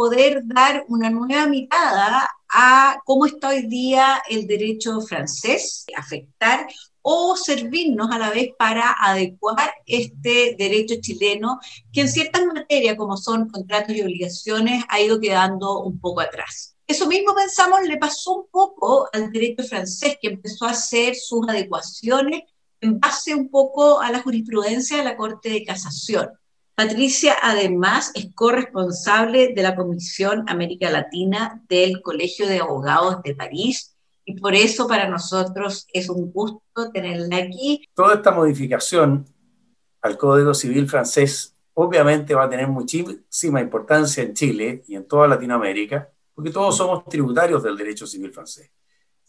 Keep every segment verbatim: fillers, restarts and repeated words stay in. poder dar una nueva mirada a cómo está hoy día el derecho francés, afectar o servirnos a la vez para adecuar este derecho chileno, que en ciertas materias, como son contratos y obligaciones, ha ido quedando un poco atrás. Eso mismo pensamos le pasó un poco al derecho francés, que empezó a hacer sus adecuaciones en base un poco a la jurisprudencia de la Corte de Casación. Patricia, además, es corresponsable de la Comisión América Latina del Colegio de Abogados de París, y por eso para nosotros es un gusto tenerla aquí. Toda esta modificación al Código Civil francés obviamente va a tener muchísima importancia en Chile y en toda Latinoamérica, porque todos somos tributarios del derecho civil francés.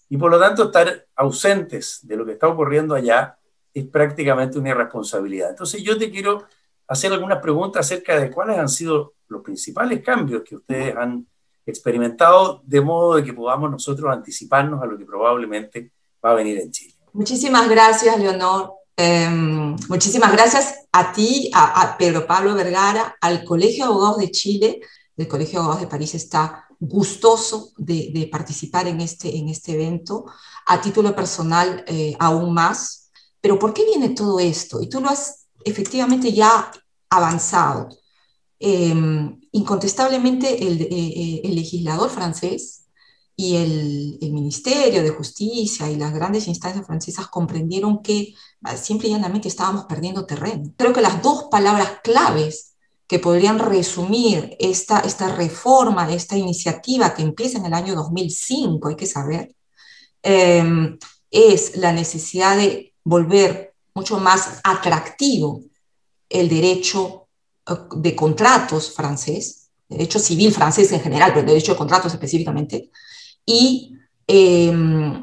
Y por lo tanto estar ausentes de lo que está ocurriendo allá es prácticamente una irresponsabilidad. Entonces yo te quiero hacer algunas preguntas acerca de cuáles han sido los principales cambios que ustedes han experimentado, de modo de que podamos nosotros anticiparnos a lo que probablemente va a venir en Chile. Muchísimas gracias, Leonor. Eh, muchísimas gracias a ti, a, a Pedro Pablo Vergara, al Colegio de Abogados de Chile. El Colegio de Abogados de París está gustoso de, de participar en este, en este evento, a título personal eh, aún más. Pero ¿por qué viene todo esto? Y tú lo has efectivamente ya avanzado. Eh, incontestablemente el, eh, el legislador francés y el, el Ministerio de Justicia y las grandes instancias francesas comprendieron que simple y llanamente estábamos perdiendo terreno. Creo que las dos palabras claves que podrían resumir esta, esta reforma, esta iniciativa que empieza en el año dos mil cinco, hay que saber, eh, es la necesidad de volver mucho más atractivo el derecho de contratos francés, derecho civil francés en general, pero el derecho de contratos específicamente, y eh,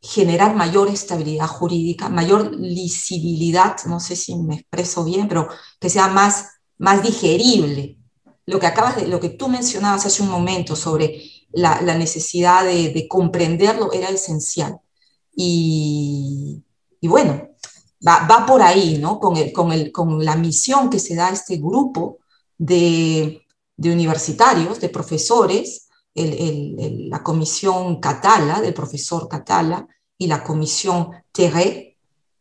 generar mayor estabilidad jurídica, mayor lisibilidad, no sé si me expreso bien, pero que sea más... más digerible. Lo que, acabas de, lo que tú mencionabas hace un momento sobre la, la necesidad de, de comprenderlo era esencial. Y, y bueno, va, va por ahí, ¿no? Con, el, con, el, con la misión que se da a este grupo de, de universitarios, de profesores, el, el, el, la comisión Catala, del profesor Catala, y la comisión Terré,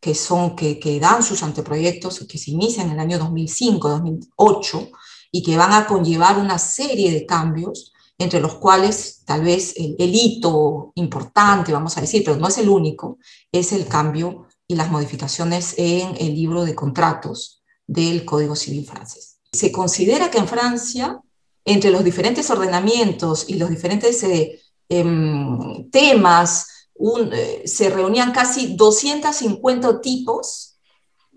que, son, que, que dan sus anteproyectos, que se inician en el año dos mil cinco, dos mil ocho, y que van a conllevar una serie de cambios, entre los cuales tal vez el, el hito importante, vamos a decir, pero no es el único, es el cambio y las modificaciones en el libro de contratos del Código Civil francés. Se considera que en Francia, entre los diferentes ordenamientos y los diferentes eh, eh, temas, Un, eh, se reunían casi doscientos cincuenta tipos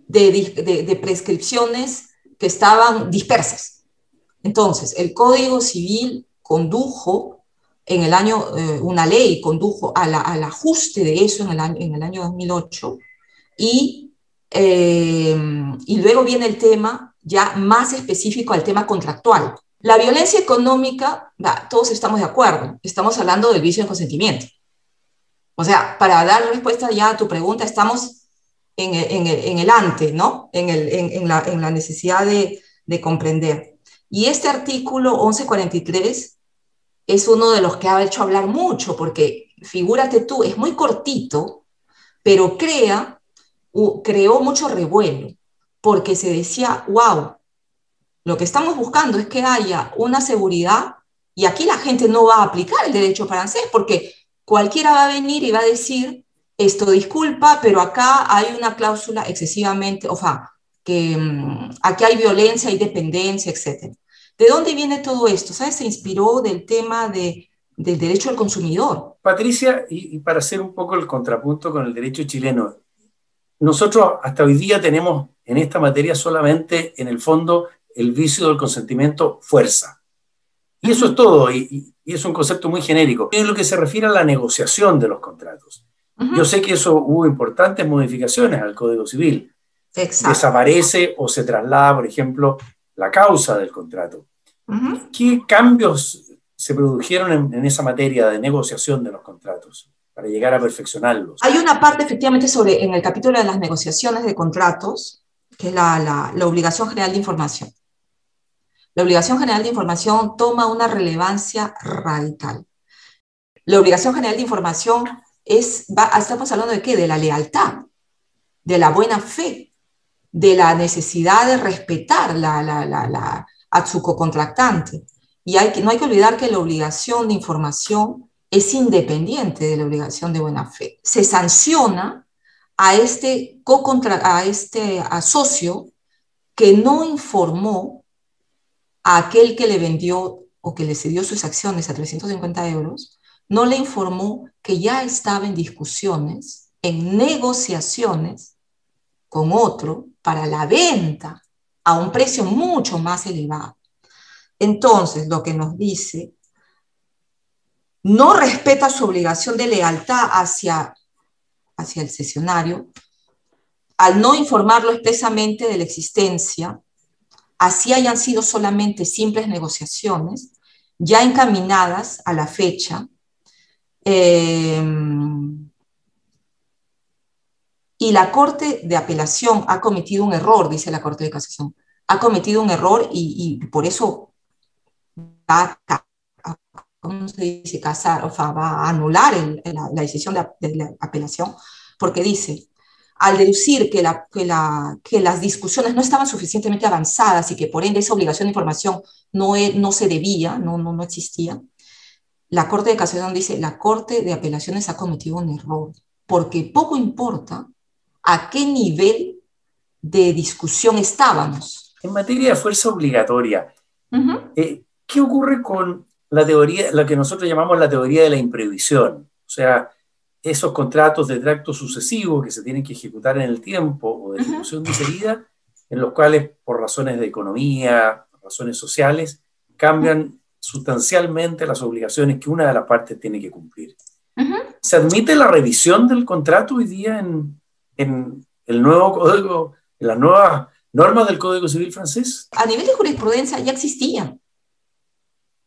de, de, de prescripciones que estaban dispersas. Entonces, el Código Civil condujo, en el año, eh, una ley condujo a la, al ajuste de eso en el año, en el año dos mil ocho, y, eh, y luego viene el tema ya más específico al tema contractual. La violencia económica, bah, todos estamos de acuerdo, estamos hablando del vicio de consentimiento. O sea, para dar respuesta ya a tu pregunta, estamos en el, en el, en el ante, ¿no? En, el, en, en, la, en la necesidad de, de comprender. Y este artículo once cuarenta y tres es uno de los que ha hecho hablar mucho, porque figúrate tú, es muy cortito, pero crea, creó mucho revuelo, porque se decía, wow, lo que estamos buscando es que haya una seguridad, y aquí la gente no va a aplicar el derecho francés, porque... cualquiera va a venir y va a decir, esto disculpa, pero acá hay una cláusula excesivamente, o sea, que um, aquí hay violencia, hay dependencia, etcétera. ¿De dónde viene todo esto? ¿Sabes? Se inspiró del tema de, del derecho al consumidor. Patricia, y, y para hacer un poco el contrapunto con el derecho chileno, nosotros hasta hoy día tenemos en esta materia solamente, en el fondo, el vicio del consentimiento fuerza. Y eso es todo, y, y es un concepto muy genérico. En lo que se refiere a la negociación de los contratos. Uh-huh. Yo sé que eso hubo importantes modificaciones al Código Civil. Exacto. Desaparece o se traslada, por ejemplo, la causa del contrato. Uh-huh. ¿Qué cambios se produjeron en, en esa materia de negociación de los contratos para llegar a perfeccionarlos? Hay una parte, efectivamente, sobre, en el capítulo de las negociaciones de contratos, que es la, la, la obligación general de información. La obligación general de información toma una relevancia radical. La obligación general de información es, va, estamos hablando de qué, de la lealtad, de la buena fe, de la necesidad de respetar la, la, la, la, a su cocontractante. Y hay que, no hay que olvidar que la obligación de información es independiente de la obligación de buena fe. Se sanciona a este, a este socio que no informó a aquel que le vendió o que le cedió sus acciones a trescientos cincuenta euros, no le informó que ya estaba en discusiones, en negociaciones con otro para la venta a un precio mucho más elevado. Entonces, lo que nos dice, no respeta su obligación de lealtad hacia, hacia el cesionario al no informarlo expresamente de la existencia, así hayan sido solamente simples negociaciones, ya encaminadas a la fecha, eh, y la Corte de Apelación ha cometido un error, dice la Corte de Casación, ha cometido un error y, y por eso va a, a, ¿cómo se dice? Casar, o sea, va a anular el, la, la decisión de, de la apelación, porque dice, al deducir que, la, que, la, que las discusiones no estaban suficientemente avanzadas y que por ende esa obligación de información no, no se debía, no, no, no existía, la Corte de Casación dice, la Corte de Apelaciones ha cometido un error, porque poco importa a qué nivel de discusión estábamos. En materia de fuerza obligatoria, uh-huh. eh, ¿qué ocurre con la teoría, la que nosotros llamamos la teoría de la imprevisión? O sea, esos contratos de tracto sucesivo que se tienen que ejecutar en el tiempo o de ejecución uh-huh. diferida, en los cuales por razones de economía, razones sociales, cambian uh-huh. sustancialmente las obligaciones que una de las partes tiene que cumplir. Uh-huh. ¿Se admite la revisión del contrato hoy día en, en el nuevo código, en las nuevas normas del Código Civil francés? A nivel de jurisprudencia ya existía.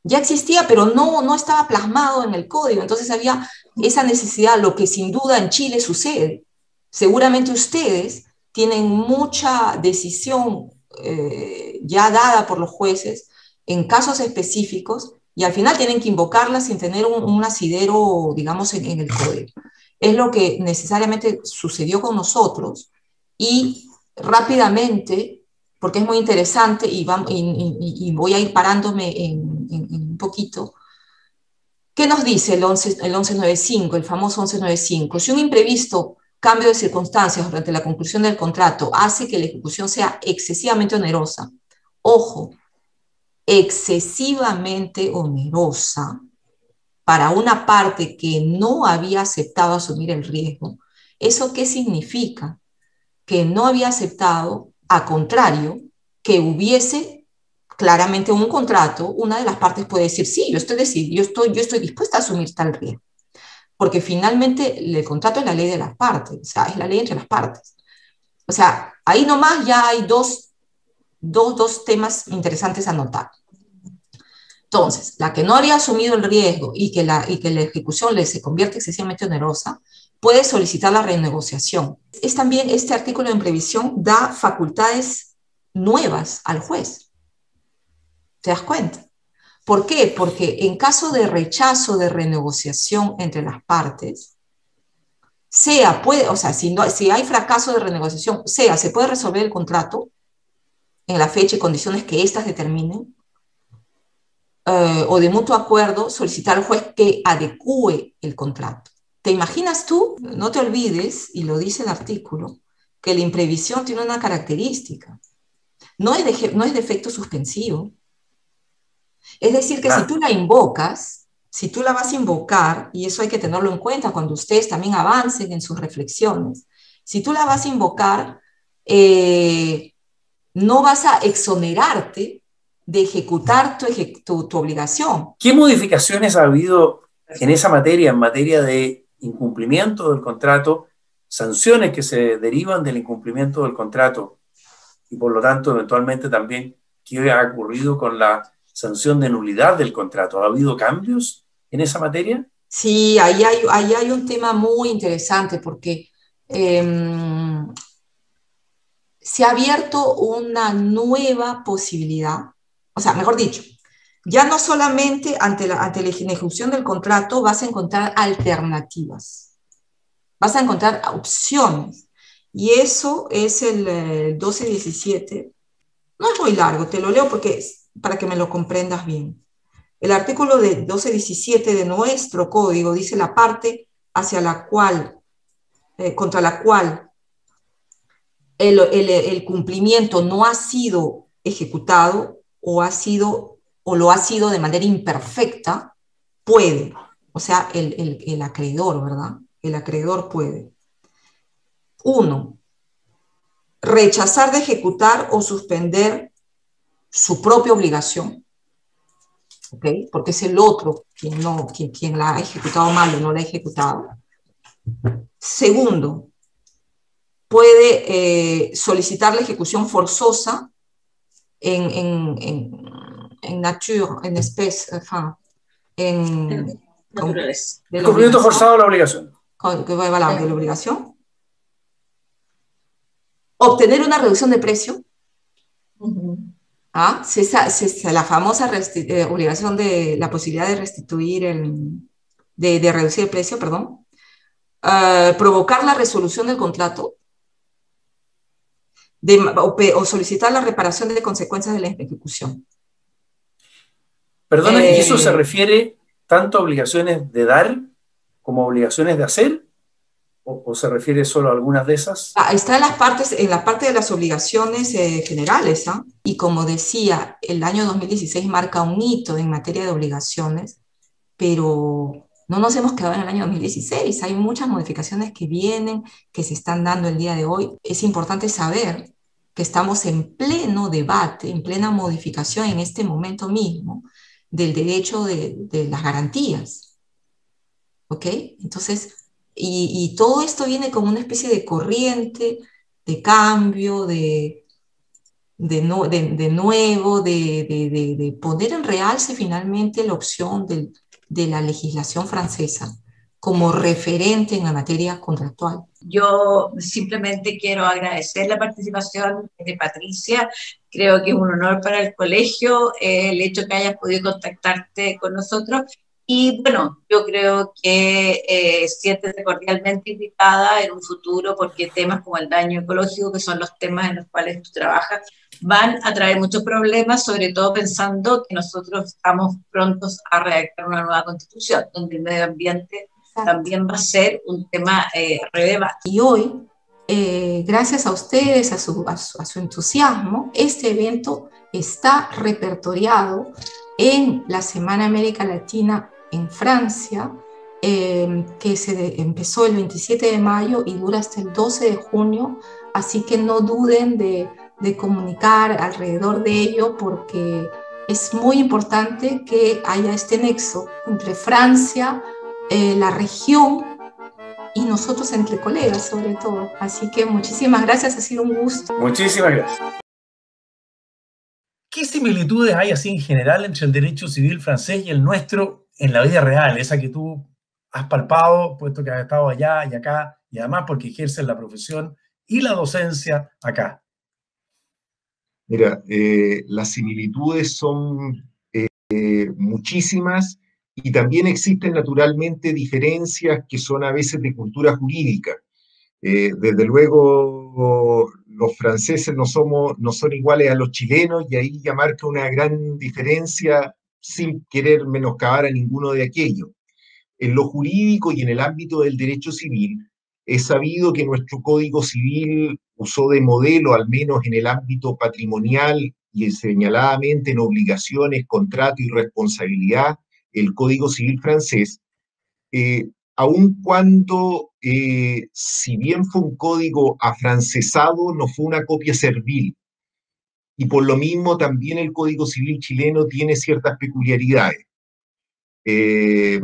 Ya existía, pero no, no estaba plasmado en el código. Entonces había esa necesidad, lo que sin duda en Chile sucede. Seguramente ustedes tienen mucha decisión eh, ya dada por los jueces en casos específicos y al final tienen que invocarla sin tener un, un asidero, digamos, en, en el código. Es lo que necesariamente sucedió con nosotros y rápidamente, porque es muy interesante y, va, y, y, y voy a ir parándome en, en, en un poquito. ¿Qué nos dice el, once, el once noventa y cinco, el famoso once noventa y cinco? Si un imprevisto cambio de circunstancias durante la conclusión del contrato hace que la ejecución sea excesivamente onerosa, ojo, excesivamente onerosa para una parte que no había aceptado asumir el riesgo, ¿eso qué significa? Que no había aceptado, a contrario, que hubiese claramente un contrato, una de las partes puede decir, sí, yo estoy, decid- yo estoy, yo estoy dispuesta a asumir tal riesgo, porque finalmente el contrato es la ley de las partes, o sea, es la ley entre las partes. O sea, ahí nomás ya hay dos, dos, dos temas interesantes a notar. Entonces, la que no había asumido el riesgo y que la, y que la ejecución le se convierte excesivamente onerosa, puede solicitar la renegociación. Es también este artículo de imprevisión da facultades nuevas al juez. ¿Te das cuenta? ¿Por qué? Porque en caso de rechazo de renegociación entre las partes, sea, puede, o sea, si, no, si hay fracaso de renegociación, sea, se puede resolver el contrato en la fecha y condiciones que éstas determinen, Eh, o de mutuo acuerdo, solicitar al juez que adecúe el contrato. ¿Te imaginas tú? No te olvides, y lo dice el artículo, que la imprevisión tiene una característica. No es, de, no es de efecto suspensivo. Es decir, que ah. si tú la invocas, si tú la vas a invocar, y eso hay que tenerlo en cuenta cuando ustedes también avancen en sus reflexiones, si tú la vas a invocar, eh, no vas a exonerarte de ejecutar tu, eje, tu, tu obligación. ¿Qué modificaciones ha habido en esa materia, en materia de incumplimiento del contrato, sanciones que se derivan del incumplimiento del contrato y por lo tanto eventualmente también qué ha ocurrido con la sanción de nulidad del contrato? ¿Ha habido cambios en esa materia? Sí, ahí hay, ahí hay un tema muy interesante porque eh, se ha abierto una nueva posibilidad o sea, mejor dicho, ya no solamente ante la, ante la ejecución del contrato vas a encontrar alternativas, vas a encontrar opciones, y eso es el doce diecisiete, no es muy largo, te lo leo porque es para que me lo comprendas bien. El artículo de doce diecisiete de nuestro código dice: la parte hacia la cual, eh, contra la cual el, el, el cumplimiento no ha sido ejecutado o ha sido o lo ha sido de manera imperfecta, puede, o sea, el, el, el acreedor, ¿verdad? El acreedor puede. Uno, rechazar de ejecutar o suspender su propia obligación, ¿okay? Porque es el otro quien, no, quien, quien la ha ejecutado mal o no la ha ejecutado. Segundo, puede eh, solicitar la ejecución forzosa en, en, en, en nature, en especie, enfin, en... El cumplimiento forzado de la obligación. Con, que, voilà, de la obligación. Obtener una reducción de precio. Uh-huh. ¿Ah? Cesa, cesa, la famosa eh, obligación de la posibilidad de restituir, el, de, de reducir el precio, perdón. Uh, provocar la resolución del contrato. De, o, o solicitar la reparación de consecuencias de la ejecución. Perdona, eh, ¿y eso se refiere tanto a obligaciones de dar como a obligaciones de hacer? ¿O, o se refiere solo a algunas de esas? Ah, está en las partes, en la parte de las obligaciones eh, generales, ¿eh? Y como decía, el año dos mil dieciséis marca un hito en materia de obligaciones, pero no nos hemos quedado en el año dos mil dieciséis. Hay muchas modificaciones que vienen, que se están dando el día de hoy. Es importante saber que estamos en pleno debate, en plena modificación en este momento mismo del derecho de, de las garantías. ¿Ok? Entonces... Y, y todo esto viene como una especie de corriente, de cambio, de, de, no, de, de nuevo, de, de, de, de poner en realce finalmente la opción de, de la legislación francesa como referente en la materia contractual. Yo simplemente quiero agradecer la participación de Patricia. Creo que es un honor para el colegio eh, el hecho que hayas podido contactarte con nosotros. Y bueno, yo creo que eh, siéntete cordialmente invitada en un futuro, porque temas como el daño ecológico, que son los temas en los cuales tú trabajas, van a traer muchos problemas, sobre todo pensando que nosotros estamos prontos a redactar una nueva constitución, donde el medio ambiente también va a ser un tema eh, relevante. Y hoy, eh, gracias a ustedes, a su, a, su, a su entusiasmo, este evento está repertoriado en la Semana América Latina en Francia, eh, que se de, empezó el veintisiete de mayo y dura hasta el doce de junio, así que no duden de, de comunicar alrededor de ello, porque es muy importante que haya este nexo entre Francia, eh, la región y nosotros entre colegas sobre todo. Así que muchísimas gracias, ha sido un gusto. Muchísimas gracias. ¿Qué similitudes hay así en general entre el derecho civil francés y el nuestro en la vida real? Esa que tú has palpado, puesto que has estado allá y acá, y además porque ejerces la profesión y la docencia acá. Mira, eh, las similitudes son eh, muchísimas, y también existen naturalmente diferencias que son a veces de cultura jurídica. Eh, desde luego... Los franceses no, somos, no son iguales a los chilenos, y ahí ya marca una gran diferencia sin querer menoscabar a ninguno de aquellos. En lo jurídico y en el ámbito del derecho civil, es sabido que nuestro Código Civil usó de modelo, al menos en el ámbito patrimonial y señaladamente en obligaciones, contrato y responsabilidad, el Código Civil francés, eh, aun cuando, eh, si bien fue un código afrancesado, no fue una copia servil. Y por lo mismo también el Código Civil chileno tiene ciertas peculiaridades. Eh,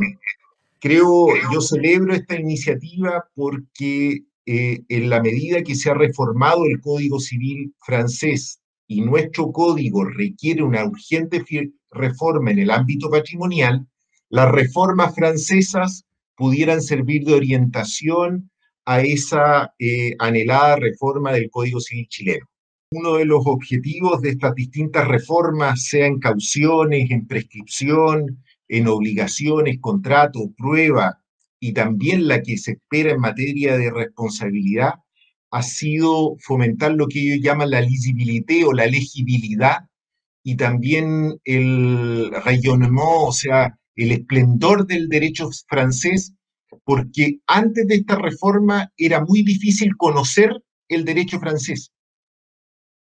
creo, yo celebro esta iniciativa porque eh, en la medida que se ha reformado el Código Civil francés y nuestro código requiere una urgente reforma en el ámbito patrimonial, las reformas francesas pudieran servir de orientación a esa eh, anhelada reforma del Código Civil chileno. uno de los objetivos de estas distintas reformas, sea en cauciones, en prescripción, en obligaciones, contrato, prueba, y también la que se espera en materia de responsabilidad, ha sido fomentar lo que ellos llaman la lisibilité o la legibilidad, y también el rayonnement, o sea, el esplendor del derecho francés, porque antes de esta reforma era muy difícil conocer el derecho francés.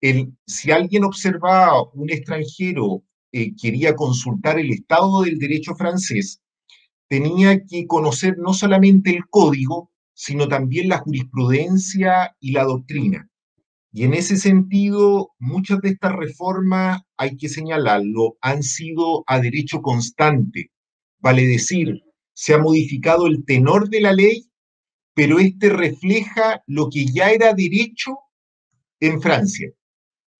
El, si alguien observaba, un extranjero eh, quería consultar el estado del derecho francés, tenía que conocer no solamente el código, sino también la jurisprudencia y la doctrina. Y en ese sentido, muchas de estas reformas, hay que señalarlo, han sido a derecho constante. Vale decir, se ha modificado el tenor de la ley, pero este refleja lo que ya era derecho en Francia.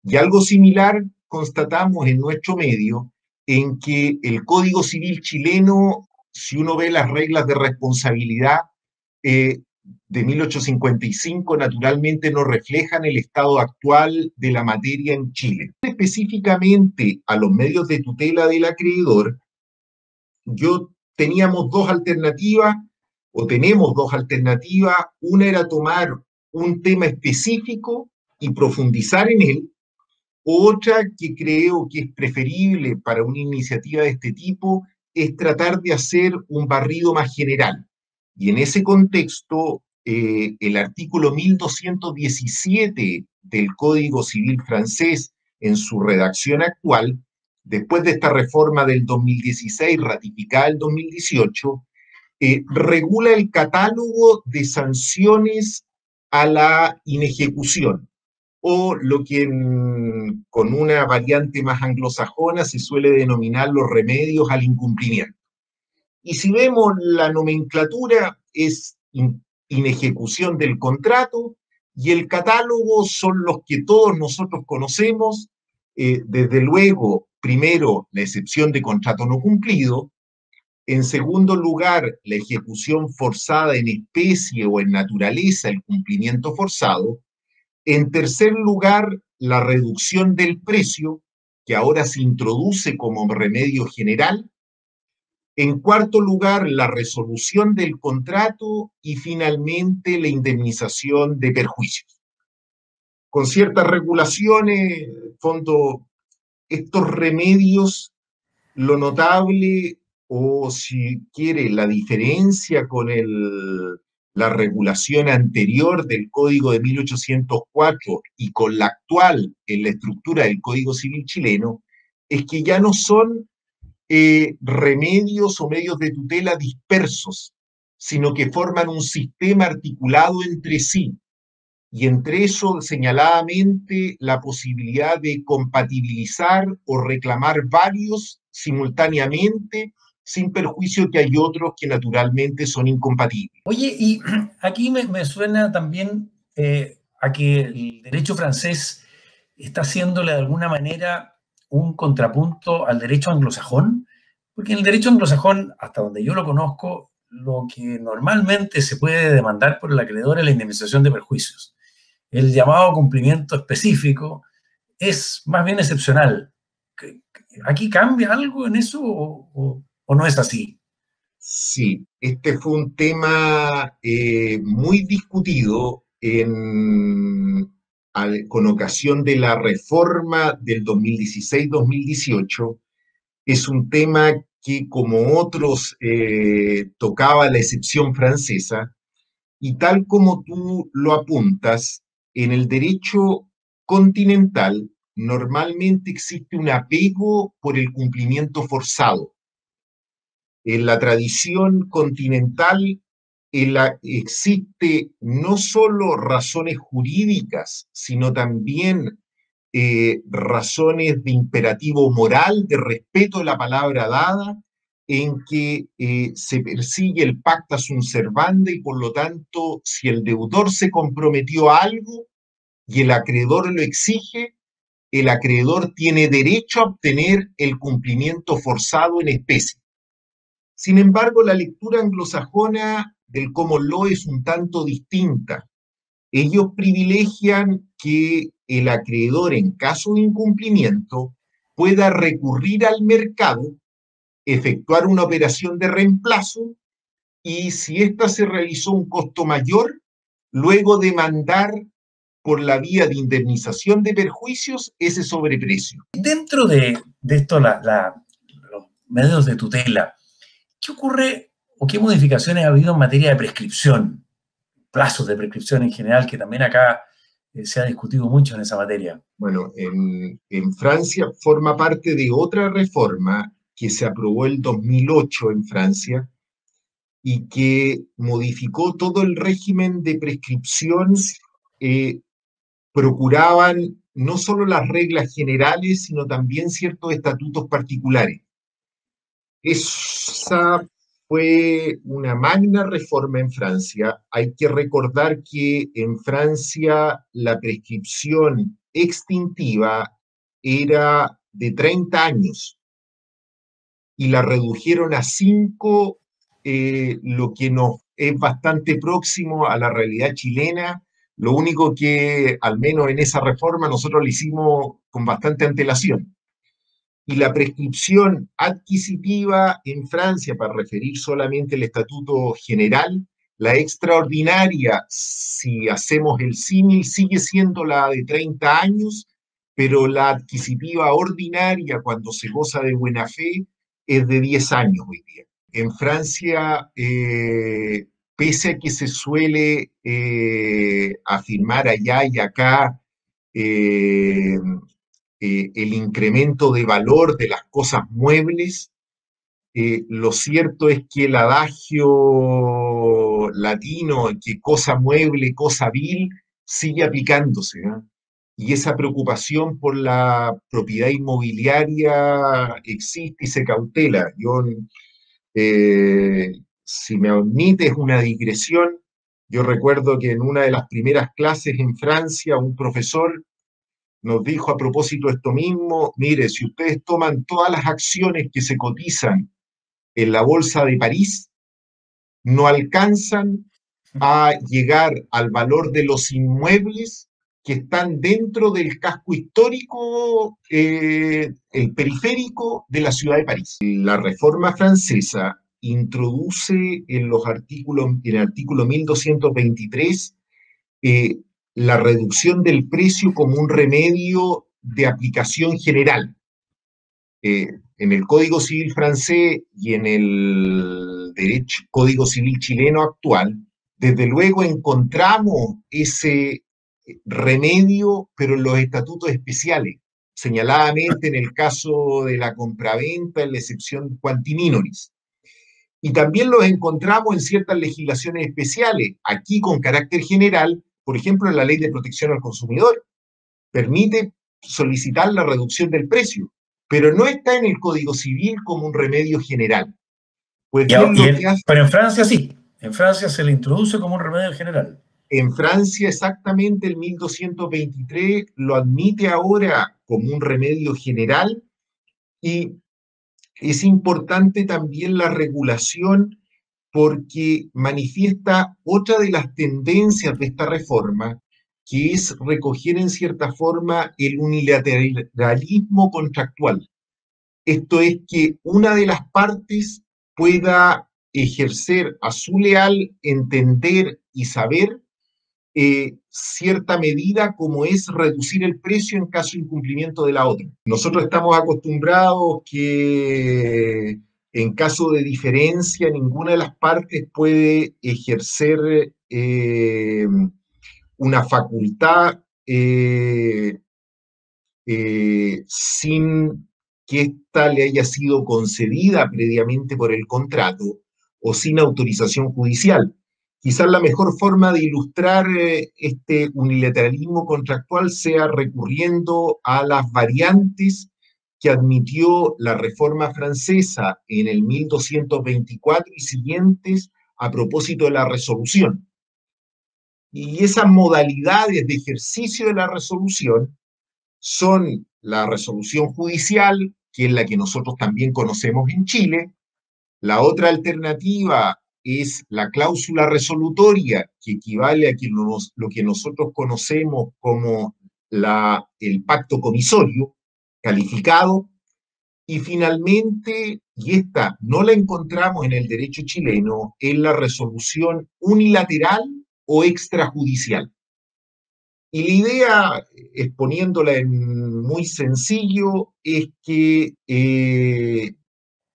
Y algo similar constatamos en nuestro medio, en que el Código Civil chileno, si uno ve las reglas de responsabilidad eh, de mil ochocientos cincuenta y cinco, naturalmente no reflejan el estado actual de la materia en Chile. Específicamente a los medios de tutela del acreedor, yo teníamos dos alternativas, o tenemos dos alternativas. Una era tomar un tema específico y profundizar en él. Otra, que creo que es preferible para una iniciativa de este tipo, es tratar de hacer un barrido más general. Y en ese contexto, eh, el artículo mil doscientos diecisiete del Código Civil francés, en su redacción actual, después de esta reforma del dos mil dieciséis, ratificada el dos mil dieciocho, eh, regula el catálogo de sanciones a la inejecución, o lo que en, con una variante más anglosajona se suele denominar los remedios al incumplimiento. Y si vemos la nomenclatura, es in, inejecución del contrato, y el catálogo son los que todos nosotros conocemos, eh, desde luego. Primero, la excepción de contrato no cumplido. En segundo lugar, la ejecución forzada en especie o en naturaleza, el cumplimiento forzado. En tercer lugar, la reducción del precio, que ahora se introduce como remedio general. En cuarto lugar, la resolución del contrato y finalmente la indemnización de perjuicios. Con ciertas regulaciones, fondo. Estos remedios, lo notable, o si quiere, la diferencia con el, la regulación anterior del Código de mil ochocientos cuatro y con la actual en la estructura del Código Civil chileno, es que ya no son eh, remedios o medios de tutela dispersos, sino que forman un sistema articulado entre sí. Y entre eso, señaladamente, la posibilidad de compatibilizar o reclamar varios simultáneamente, sin perjuicio que hay otros que naturalmente son incompatibles. Oye, y aquí me, me suena también eh, a que el derecho francés está haciéndole de alguna manera un contrapunto al derecho anglosajón, porque en el derecho anglosajón, hasta donde yo lo conozco, lo que normalmente se puede demandar por el acreedor es la indemnización de perjuicios. El llamado cumplimiento específico es más bien excepcional. ¿Aquí cambia algo en eso o, o, o no es así? Sí, este fue un tema eh, muy discutido en, al, con ocasión de la reforma del dos mil dieciséis dos mil dieciocho. Es un tema que, como otros, eh, tocaba la excepción francesa, y tal como tú lo apuntas, en el derecho continental normalmente existe un apego por el cumplimiento forzado. En la tradición continental en la, existe no solo razones jurídicas, sino también eh, razones de imperativo moral, de respeto de la palabra dada, en que eh, se persigue el pacta sunt servanda, y por lo tanto, si el deudor se comprometió a algo y el acreedor lo exige, el acreedor tiene derecho a obtener el cumplimiento forzado en especie. Sin embargo, la lectura anglosajona del common law es un tanto distinta. Ellos privilegian que el acreedor, en caso de incumplimiento, pueda recurrir al mercado, efectuar una operación de reemplazo y, si ésta se realizó un costo mayor, luego demandar por la vía de indemnización de perjuicios ese sobreprecio. Dentro de, de esto, la, la, los medios de tutela, ¿qué ocurre o qué modificaciones ha habido en materia de prescripción? Plazos de prescripción en general, que también acá eh, se ha discutido mucho en esa materia. Bueno, en, en Francia forma parte de otra reforma que se aprobó el dos mil ocho en Francia y que modificó todo el régimen de prescripción. Eh, procuraban no solo las reglas generales, sino también ciertos estatutos particulares. Esa fue una magna reforma en Francia. Hay que recordar que en Francia la prescripción extintiva era de treinta años y la redujeron a cinco, eh, lo que nos es bastante próximo a la realidad chilena. Lo único que, al menos en esa reforma, nosotros lo hicimos con bastante antelación. Y la prescripción adquisitiva en Francia, para referir solamente el estatuto general, la extraordinaria, si hacemos el símil, sigue siendo la de treinta años, pero la adquisitiva ordinaria, cuando se goza de buena fe, es de diez años hoy día. En Francia, eh, pese a que se suele eh, afirmar allá y acá, eh, Eh, el incremento de valor de las cosas muebles, eh, lo cierto es que el adagio latino, que cosa mueble, cosa vil, sigue aplicándose, ¿eh? Y esa preocupación por la propiedad inmobiliaria existe y se cautela. Yo, eh, si me admites una digresión, yo recuerdo que en una de las primeras clases en Francia, un profesor nos dijo a propósito de esto mismo: mire, si ustedes toman todas las acciones que se cotizan en la bolsa de París, no alcanzan a llegar al valor de los inmuebles que están dentro del casco histórico, eh, el periférico de la ciudad de París. La reforma francesa introduce en los artículos, en el artículo mil doscientos veintitrés, eh, la reducción del precio como un remedio de aplicación general. Eh, en el Código Civil francés y en el derecho, Código Civil chileno actual, desde luego encontramos ese remedio, pero en los estatutos especiales, señaladamente en el caso de la compraventa, en la excepción quanti minoris. Y también los encontramos en ciertas legislaciones especiales, aquí con carácter general. Por ejemplo, la Ley de Protección al Consumidor permite solicitar la reducción del precio, pero no está en el Código Civil como un remedio general. Pues bien, lo que hace, pero en Francia sí, en Francia se le introduce como un remedio general. En Francia exactamente el mil doscientos veintitrés lo admite ahora como un remedio general, y es importante también la regulación porque manifiesta otra de las tendencias de esta reforma, que es recoger en cierta forma el unilateralismo contractual. Esto es que una de las partes pueda ejercer a su leal entender y saber eh, cierta medida como es reducir el precio en caso de incumplimiento de la otra. Nosotros estamos acostumbrados que en caso de diferencia, ninguna de las partes puede ejercer eh, una facultad eh, eh, sin que ésta le haya sido concedida previamente por el contrato o sin autorización judicial. Quizás la mejor forma de ilustrar eh, este unilateralismo contractual sea recurriendo a las variantes que admitió la reforma francesa en el mil doscientos veinticuatro y siguientes a propósito de la resolución. Y esas modalidades de ejercicio de la resolución son la resolución judicial, que es la que nosotros también conocemos en Chile. La otra alternativa es la cláusula resolutoria, que equivale a lo que nosotros conocemos como la, el pacto comisorio calificado, y finalmente, y esta no la encontramos en el derecho chileno, es la resolución unilateral o extrajudicial. Y la idea, exponiéndola en muy sencillo, es que eh,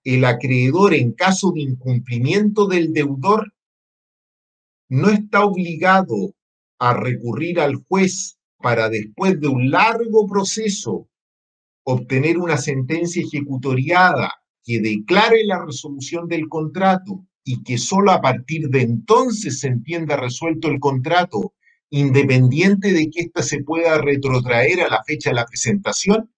el acreedor, en caso de incumplimiento del deudor, no está obligado a recurrir al juez para, después de un largo proceso, obtener una sentencia ejecutoriada que declare la resolución del contrato y que solo a partir de entonces se entienda resuelto el contrato, independiente de que ésta se pueda retrotraer a la fecha de la presentación,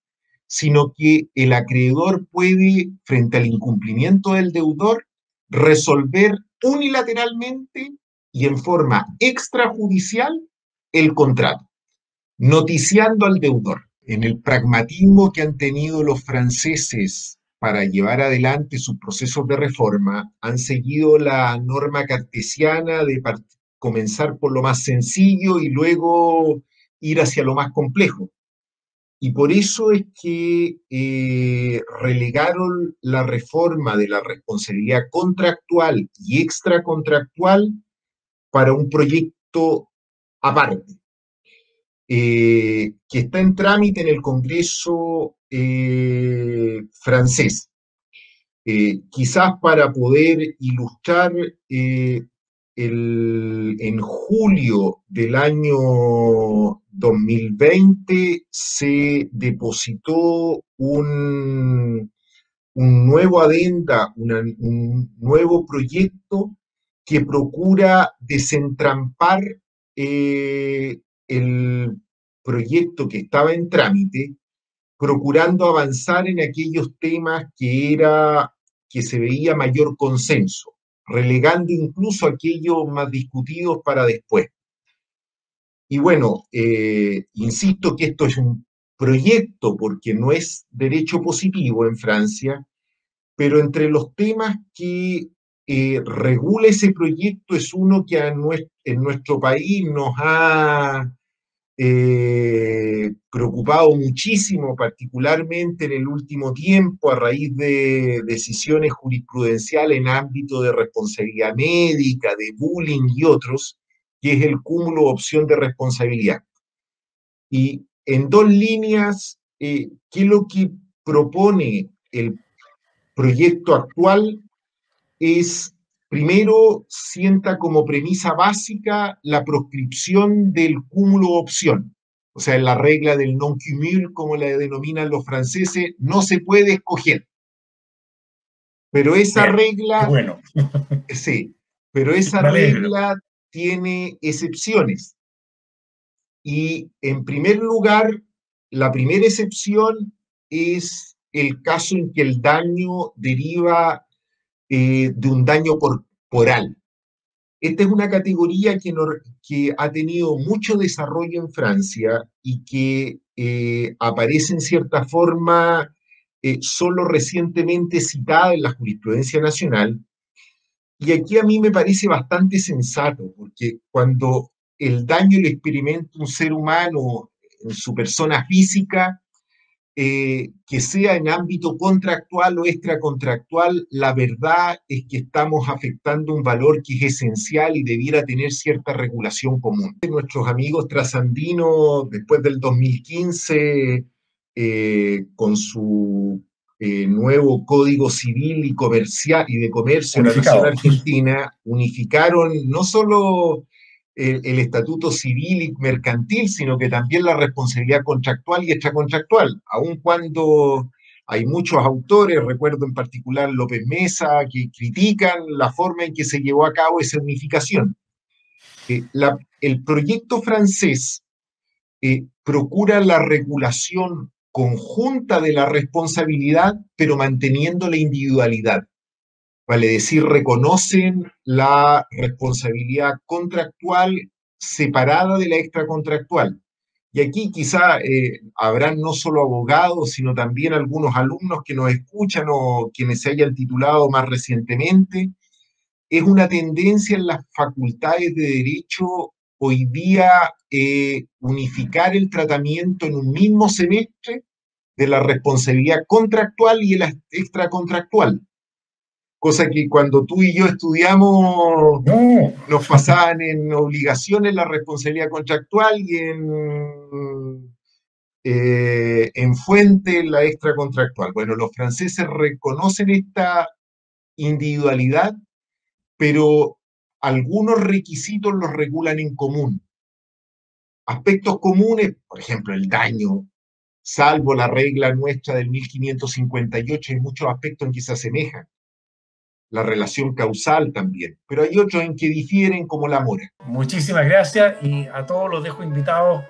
sino que el acreedor puede, frente al incumplimiento del deudor, resolver unilateralmente y en forma extrajudicial el contrato, noticiando al deudor. En el pragmatismo que han tenido los franceses para llevar adelante sus procesos de reforma, han seguido la norma cartesiana de comenzar por lo más sencillo y luego ir hacia lo más complejo. Y por eso es que eh, relegaron la reforma de la responsabilidad contractual y extracontractual para un proyecto aparte, eh, que está en trámite en el Congreso eh, francés. Eh, quizás para poder ilustrar, eh, el, en julio del año dos mil veinte se depositó un, un nuevo adenda, una, un nuevo proyecto que procura desentrampar eh, el proyecto que estaba en trámite, procurando avanzar en aquellos temas que, era, que se veía mayor consenso, relegando incluso aquellos más discutidos para después. Y bueno, eh, insisto que esto es un proyecto porque no es derecho positivo en Francia, pero entre los temas que Eh, regula ese proyecto es uno que a nuestro, en nuestro país nos ha eh, preocupado muchísimo, particularmente en el último tiempo, a raíz de decisiones jurisprudenciales en ámbito de responsabilidad médica, de bullying y otros, que es el cúmulo de opción de responsabilidad. Y en dos líneas, eh, ¿qué es lo que propone el proyecto actual? Es, primero, sienta como premisa básica la proscripción del cúmulo opción. O sea, la regla del non-cumul, como la denominan los franceses, no se puede escoger. Pero esa Bien, regla... Bueno. Sí, pero esa regla tiene excepciones. Y, en primer lugar, la primera excepción es el caso en que el daño deriva Eh, de un daño corporal. Esta es una categoría que, no, que ha tenido mucho desarrollo en Francia y que eh, aparece en cierta forma eh, solo recientemente citada en la jurisprudencia nacional. Y aquí a mí me parece bastante sensato, porque cuando el daño lo experimenta un ser humano en su persona física, Eh, que sea en ámbito contractual o extracontractual, la verdad es que estamos afectando un valor que es esencial y debiera tener cierta regulación común. Nuestros amigos trasandinos, después del dos mil quince, eh, con su eh, nuevo Código Civil y Comercial y de Comercio de la Nación Argentina, unificaron no solo el, el estatuto civil y mercantil, sino que también la responsabilidad contractual y extracontractual, aun cuando hay muchos autores, recuerdo en particular López Mesa, que critican la forma en que se llevó a cabo esa unificación. Eh, la, el proyecto francés eh, procura la regulación conjunta de la responsabilidad, pero manteniendo la individualidad. Vale decir, reconocen la responsabilidad contractual separada de la extracontractual. Y aquí quizá eh, habrán no solo abogados, sino también algunos alumnos que nos escuchan o quienes se hayan titulado más recientemente. Es una tendencia en las facultades de Derecho hoy día eh, unificar el tratamiento en un mismo semestre de la responsabilidad contractual y la extracontractual. Cosa que cuando tú y yo estudiamos no. nos pasaban en obligaciones la responsabilidad contractual y en, eh, en fuente la extracontractual. Bueno, los franceses reconocen esta individualidad, pero algunos requisitos los regulan en común. Aspectos comunes, por ejemplo, el daño, salvo la regla nuestra del mil quinientos cincuenta y ocho, hay muchos aspectos en que se asemejan. La relación causal también, pero hay otros en que difieren, como la mora. Muchísimas gracias, y a todos los dejo invitados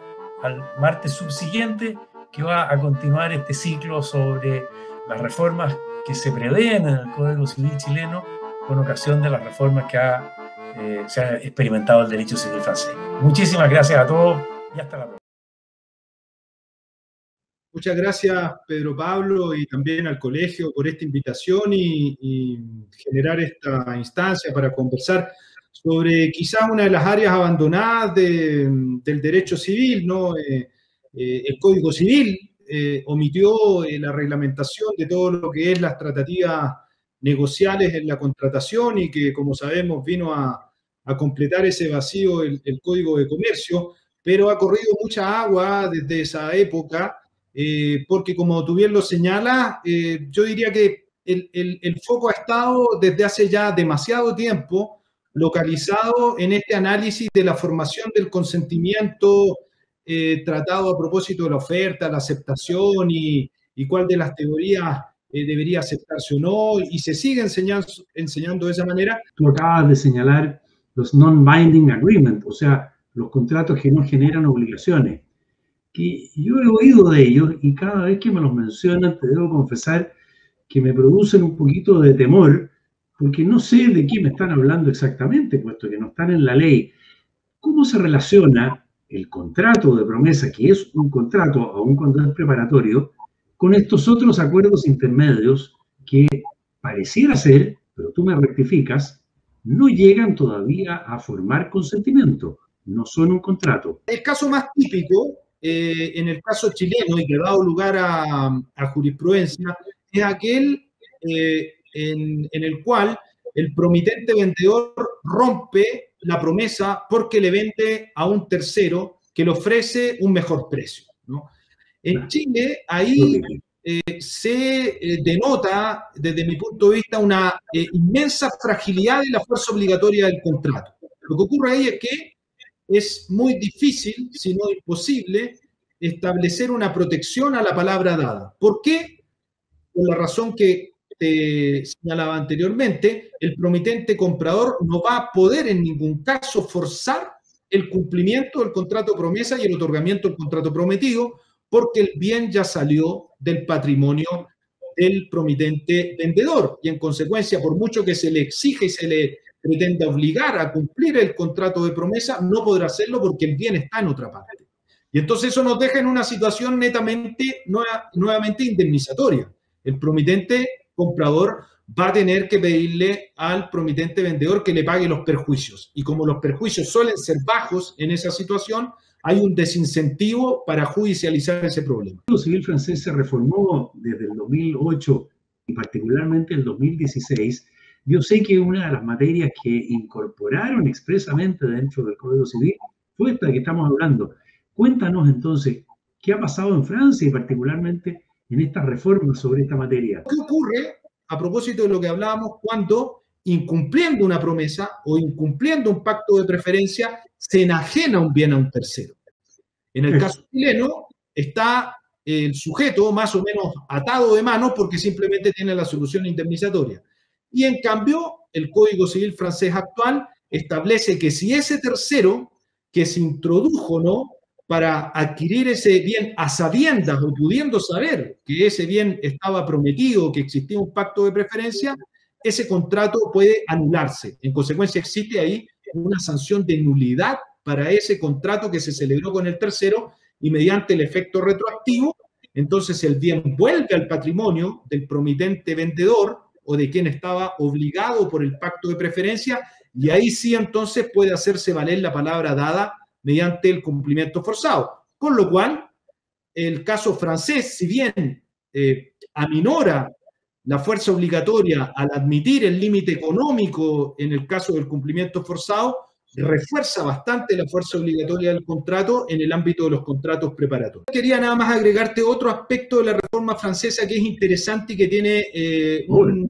al martes subsiguiente, que va a continuar este ciclo sobre las reformas que se prevén en el Código Civil chileno con ocasión de las reformas que ha, eh, se ha experimentado el derecho civil francés. Muchísimas gracias a todos y hasta la próxima. Muchas gracias, Pedro Pablo, y también al colegio por esta invitación y, y generar esta instancia para conversar sobre quizás una de las áreas abandonadas de, del derecho civil, ¿no? Eh, eh, el Código Civil eh, omitió eh, la reglamentación de todo lo que es las tratativas negociales en la contratación y que, como sabemos, vino a, a completar ese vacío el, el Código de Comercio, pero ha corrido mucha agua desde esa época. Eh, porque como tú bien lo señalas, eh, yo diría que el, el, el foco ha estado desde hace ya demasiado tiempo localizado en este análisis de la formación del consentimiento eh, tratado a propósito de la oferta, la aceptación y, y cuál de las teorías eh, debería aceptarse o no, y se sigue enseñando, enseñando de esa manera. Tú acabas de señalar los non-binding agreements, o sea, los contratos que no generan obligaciones. Que yo he oído de ellos y cada vez que me los mencionan te debo confesar que me producen un poquito de temor porque no sé de qué me están hablando exactamente, puesto que no están en la ley. ¿Cómo se relaciona el contrato de promesa, que es un contrato, aun cuando es preparatorio, con estos otros acuerdos intermedios que pareciera ser, pero tú me rectificas, no llegan todavía a formar consentimiento, no son un contrato? El caso más típico, Eh, en el caso chileno, y que ha dado lugar a, a jurisprudencia, es aquel eh, en, en el cual el promitente vendedor rompe la promesa porque le vende a un tercero que le ofrece un mejor precio, ¿no? En Chile, ahí eh, se eh, denota, desde mi punto de vista, una eh, inmensa fragilidad de la fuerza obligatoria del contrato. Lo que ocurre ahí es que es muy difícil, si no imposible, establecer una protección a la palabra dada. ¿Por qué? Por la razón que te señalaba anteriormente, el promitente comprador no va a poder en ningún caso forzar el cumplimiento del contrato promesa y el otorgamiento del contrato prometido, porque el bien ya salió del patrimonio del promitente vendedor. Y en consecuencia, por mucho que se le exige y se le pretenda obligar a cumplir el contrato de promesa, no podrá hacerlo porque el bien está en otra parte. Y entonces eso nos deja en una situación netamente, nuevamente indemnizatoria. El promitente comprador va a tener que pedirle al promitente vendedor que le pague los perjuicios. Y como los perjuicios suelen ser bajos en esa situación, hay un desincentivo para judicializar ese problema. El Código Civil francés se reformó desde el dos mil ocho y particularmente el dos mil dieciséis. Yo sé que una de las materias que incorporaron expresamente dentro del Código Civil fue esta de que estamos hablando. Cuéntanos entonces, ¿qué ha pasado en Francia y particularmente en estas reformas sobre esta materia? ¿Qué ocurre a propósito de lo que hablábamos cuando, incumpliendo una promesa o incumpliendo un pacto de preferencia, se enajena un bien a un tercero? En el caso chileno está el sujeto más o menos atado de manos porque simplemente tiene la solución indemnizatoria. Y en cambio, el Código Civil francés actual establece que si ese tercero que se introdujo, ¿no?, para adquirir ese bien a sabiendas o pudiendo saber que ese bien estaba prometido, que existía un pacto de preferencia, ese contrato puede anularse. En consecuencia, existe ahí una sanción de nulidad para ese contrato que se celebró con el tercero y mediante el efecto retroactivo, entonces el bien vuelve al patrimonio del promitente vendedor o de quien estaba obligado por el pacto de preferencia, y ahí sí entonces puede hacerse valer la palabra dada mediante el cumplimiento forzado. Con lo cual, el caso francés, si bien eh, aminora la fuerza obligatoria al admitir el límite económico en el caso del cumplimiento forzado, refuerza bastante la fuerza obligatoria del contrato en el ámbito de los contratos preparatorios. Quería nada más agregarte otro aspecto de la reforma francesa que es interesante y que tiene eh, un,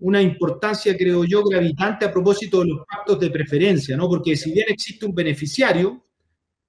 una importancia, creo yo, gravitante a propósito de los pactos de preferencia, ¿no? Porque si bien existe un beneficiario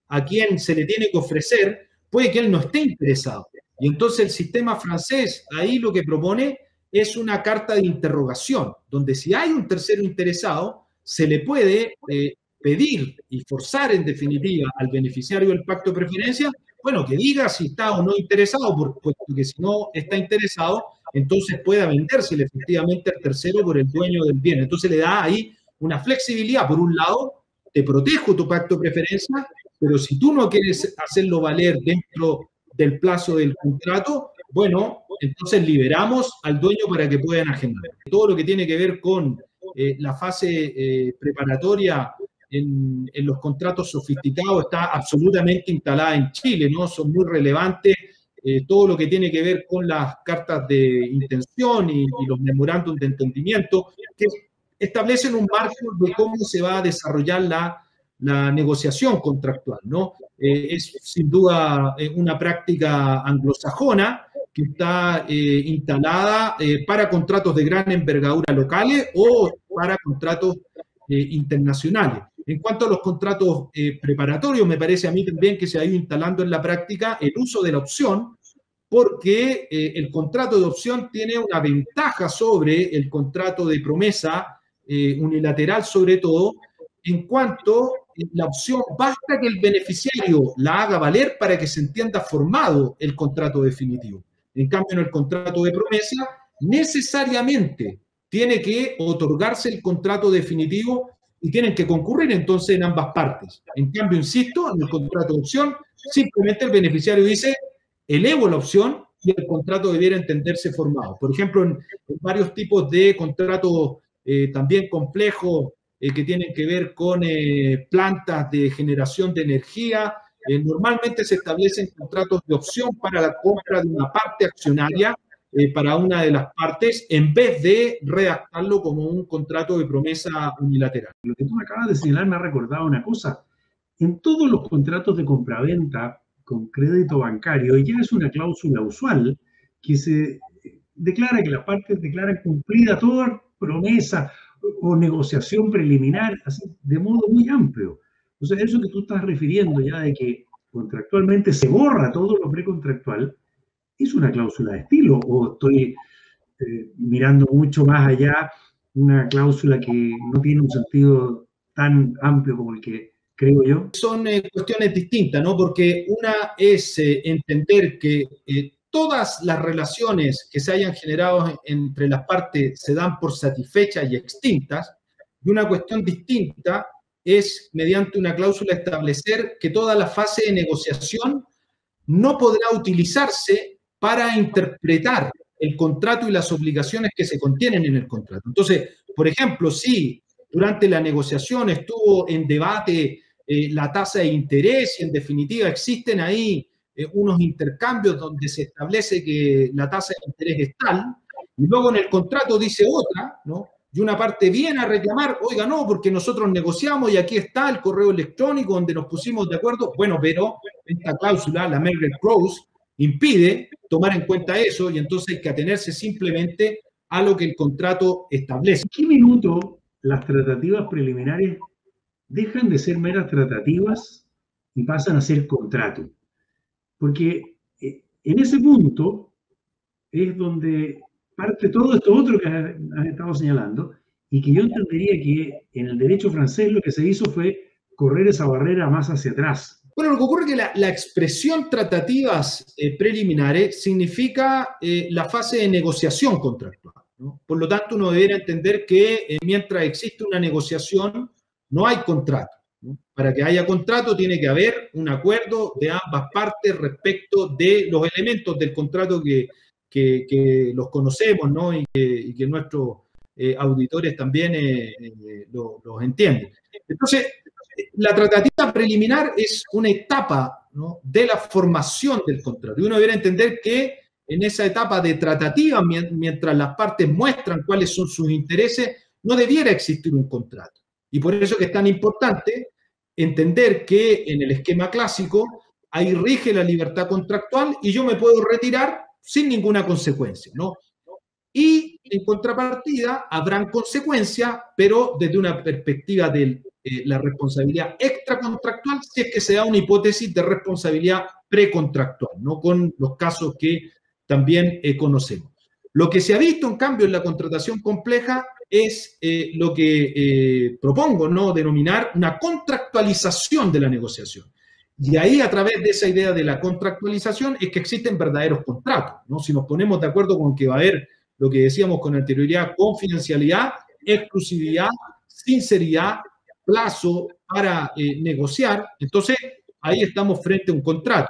a quien se le tiene que ofrecer, puede que él no esté interesado. Y entonces el sistema francés ahí lo que propone es una carta de interrogación, donde si hay un tercero interesado, se le puede eh, pedir y forzar en definitiva al beneficiario del pacto de preferencia, bueno, que diga si está o no interesado, puesto que si no está interesado, entonces pueda vendérsele efectivamente al tercero por el dueño del bien. Entonces le da ahí una flexibilidad. Por un lado, te protejo tu pacto de preferencia, pero si tú no quieres hacerlo valer dentro del plazo del contrato, bueno, entonces liberamos al dueño para que puedan agendar. Todo lo que tiene que ver con Eh, la fase eh, preparatoria en, en los contratos sofisticados está absolutamente instalada en Chile, ¿no? Son muy relevantes eh, todo lo que tiene que ver con las cartas de intención y, y los memorándum de entendimiento, que establecen un marco de cómo se va a desarrollar la, la negociación contractual, ¿no? Eh, es sin duda una práctica anglosajona, que está eh, instalada eh, para contratos de gran envergadura locales o para contratos eh, internacionales. En cuanto a los contratos eh, preparatorios, me parece a mí también que se ha ido instalando en la práctica el uso de la opción, porque eh, el contrato de opción tiene una ventaja sobre el contrato de promesa eh, unilateral, sobre todo, en cuanto la opción basta que el beneficiario la haga valer para que se entienda formado el contrato definitivo. En cambio, en el contrato de promesa, necesariamente tiene que otorgarse el contrato definitivo y tienen que concurrir entonces en ambas partes. En cambio, insisto, en el contrato de opción, simplemente el beneficiario dice, elevo la opción y el contrato debiera entenderse formado. Por ejemplo, en, en varios tipos de contratos eh, también complejos eh, que tienen que ver con eh, plantas de generación de energía, Eh, normalmente se establecen contratos de opción para la compra de una parte accionaria eh, para una de las partes, en vez de redactarlo como un contrato de promesa unilateral. Lo que tú me acabas de señalar me ha recordado una cosa. En todos los contratos de compraventa con crédito bancario ya es una cláusula usual que se declara que las partes declaran cumplida toda promesa o negociación preliminar, así, de modo muy amplio. Entonces, eso que tú estás refiriendo ya de que contractualmente se borra todo lo precontractual, ¿es una cláusula de estilo o estoy eh, mirando mucho más allá una cláusula que no tiene un sentido tan amplio como el que creo yo? Son eh, cuestiones distintas, ¿no? Porque una es eh, entender que eh, todas las relaciones que se hayan generado entre las partes se dan por satisfechas y extintas, y una cuestión distinta es mediante una cláusula establecer que toda la fase de negociación no podrá utilizarse para interpretar el contrato y las obligaciones que se contienen en el contrato. Entonces, por ejemplo, si durante la negociación estuvo en debate eh, la tasa de interés y en definitiva existen ahí eh, unos intercambios donde se establece que la tasa de interés es tal, y luego en el contrato dice otra, ¿no? Y una parte viene a reclamar, oiga, no, porque nosotros negociamos y aquí está el correo electrónico donde nos pusimos de acuerdo. Bueno, pero esta cláusula, la Merrill Cross, impide tomar en cuenta eso y entonces hay que atenerse simplemente a lo que el contrato establece. ¿En qué minuto las tratativas preliminares dejan de ser meras tratativas y pasan a ser contrato? Porque en ese punto es donde parte todo esto otro que has estado señalando, y que yo entendería que en el derecho francés lo que se hizo fue correr esa barrera más hacia atrás. Bueno, lo que ocurre es que la, la expresión tratativas eh, preliminares significa eh, la fase de negociación contractual, ¿no? Por lo tanto, uno debería entender que eh, mientras existe una negociación, no hay contrato, ¿no? Para que haya contrato tiene que haber un acuerdo de ambas partes respecto de los elementos del contrato que... Que, que los conocemos, ¿no? Y que, y que nuestros eh, auditores también eh, eh, los lo entienden. Entonces, la tratativa preliminar es una etapa, ¿no?, de la formación del contrato. Y uno debería entender que en esa etapa de tratativa, mientras las partes muestran cuáles son sus intereses, no debiera existir un contrato. Y por eso que es tan importante entender que en el esquema clásico ahí rige la libertad contractual y yo me puedo retirar sin ninguna consecuencia, ¿no? Y en contrapartida habrán consecuencias, pero desde una perspectiva de eh, la responsabilidad extracontractual, si es que se da una hipótesis de responsabilidad precontractual, ¿no?, con los casos que también eh, conocemos. Lo que se ha visto, en cambio, en la contratación compleja es eh, lo que eh, propongo, ¿no?, denominar una contractualización de la negociación. Y ahí, a través de esa idea de la contractualización, es que existen verdaderos contratos, ¿no? Si nos ponemos de acuerdo con que va a haber lo que decíamos con anterioridad, confidencialidad, exclusividad, sinceridad, plazo para eh, negociar, entonces ahí estamos frente a un contrato.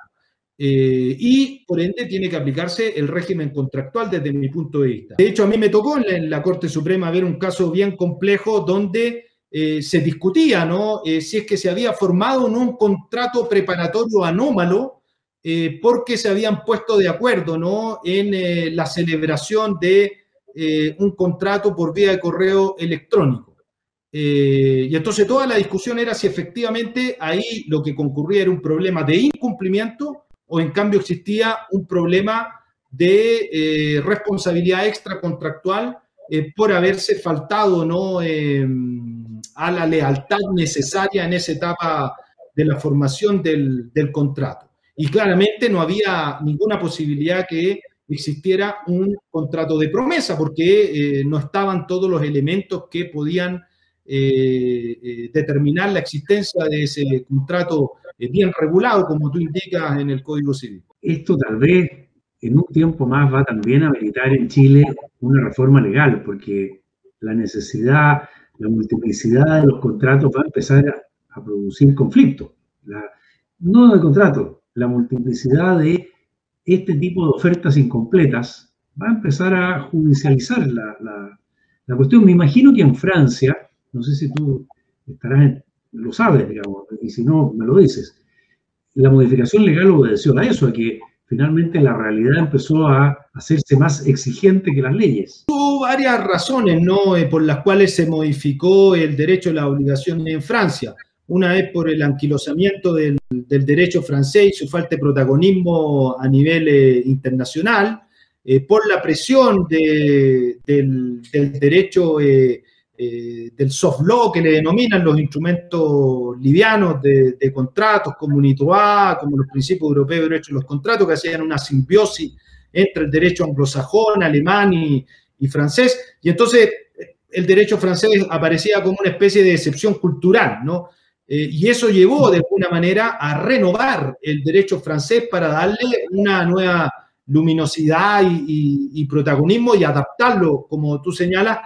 Eh, y, por ende, tiene que aplicarse el régimen contractual desde mi punto de vista. De hecho, a mí me tocó en la, en la Corte Suprema ver un caso bien complejo donde eh, se discutía, ¿no?, eh, si es que se había formado o no un contrato preparatorio anómalo eh, porque se habían puesto de acuerdo, ¿no?, en eh, la celebración de eh, un contrato por vía de correo electrónico. Eh, y entonces toda la discusión era si efectivamente ahí lo que concurría era un problema de incumplimiento o en cambio existía un problema de eh, responsabilidad extracontractual eh, por haberse faltado, ¿no?, eh, a la lealtad necesaria en esa etapa de la formación del, del contrato. Y claramente no había ninguna posibilidad que existiera un contrato de promesa porque eh, no estaban todos los elementos que podían eh, eh, determinar la existencia de ese contrato bien regulado, como tú indicas, en el Código Civil. Esto tal vez en un tiempo más va también a habilitar en Chile una reforma legal, porque la necesidad, la multiplicidad de los contratos va a empezar a, a producir conflictos. La, no de contratos, la multiplicidad de este tipo de ofertas incompletas va a empezar a judicializar la, la, la cuestión. Me imagino que en Francia, no sé si tú estarás en... lo sabes, digamos, y si no, me lo dices. La modificación legal obedeció a eso, a que finalmente la realidad empezó a hacerse más exigente que las leyes. Hubo varias razones, ¿no?, eh, por las cuales se modificó el derecho a la obligación en Francia. Una es por el anquilosamiento del, del derecho francés y su falta de protagonismo a nivel eh, internacional, eh, por la presión de, del, del derecho eh, Eh, del soft law que le denominan los instrumentos livianos de, de contratos, como UNITOA, como los principios europeos de derecho de los contratos, que hacían una simbiosis entre el derecho anglosajón, alemán y, y francés, y entonces el derecho francés aparecía como una especie de excepción cultural, ¿no? Eh, y eso llevó de alguna manera a renovar el derecho francés para darle una nueva luminosidad y, y, y protagonismo y adaptarlo, como tú señalas,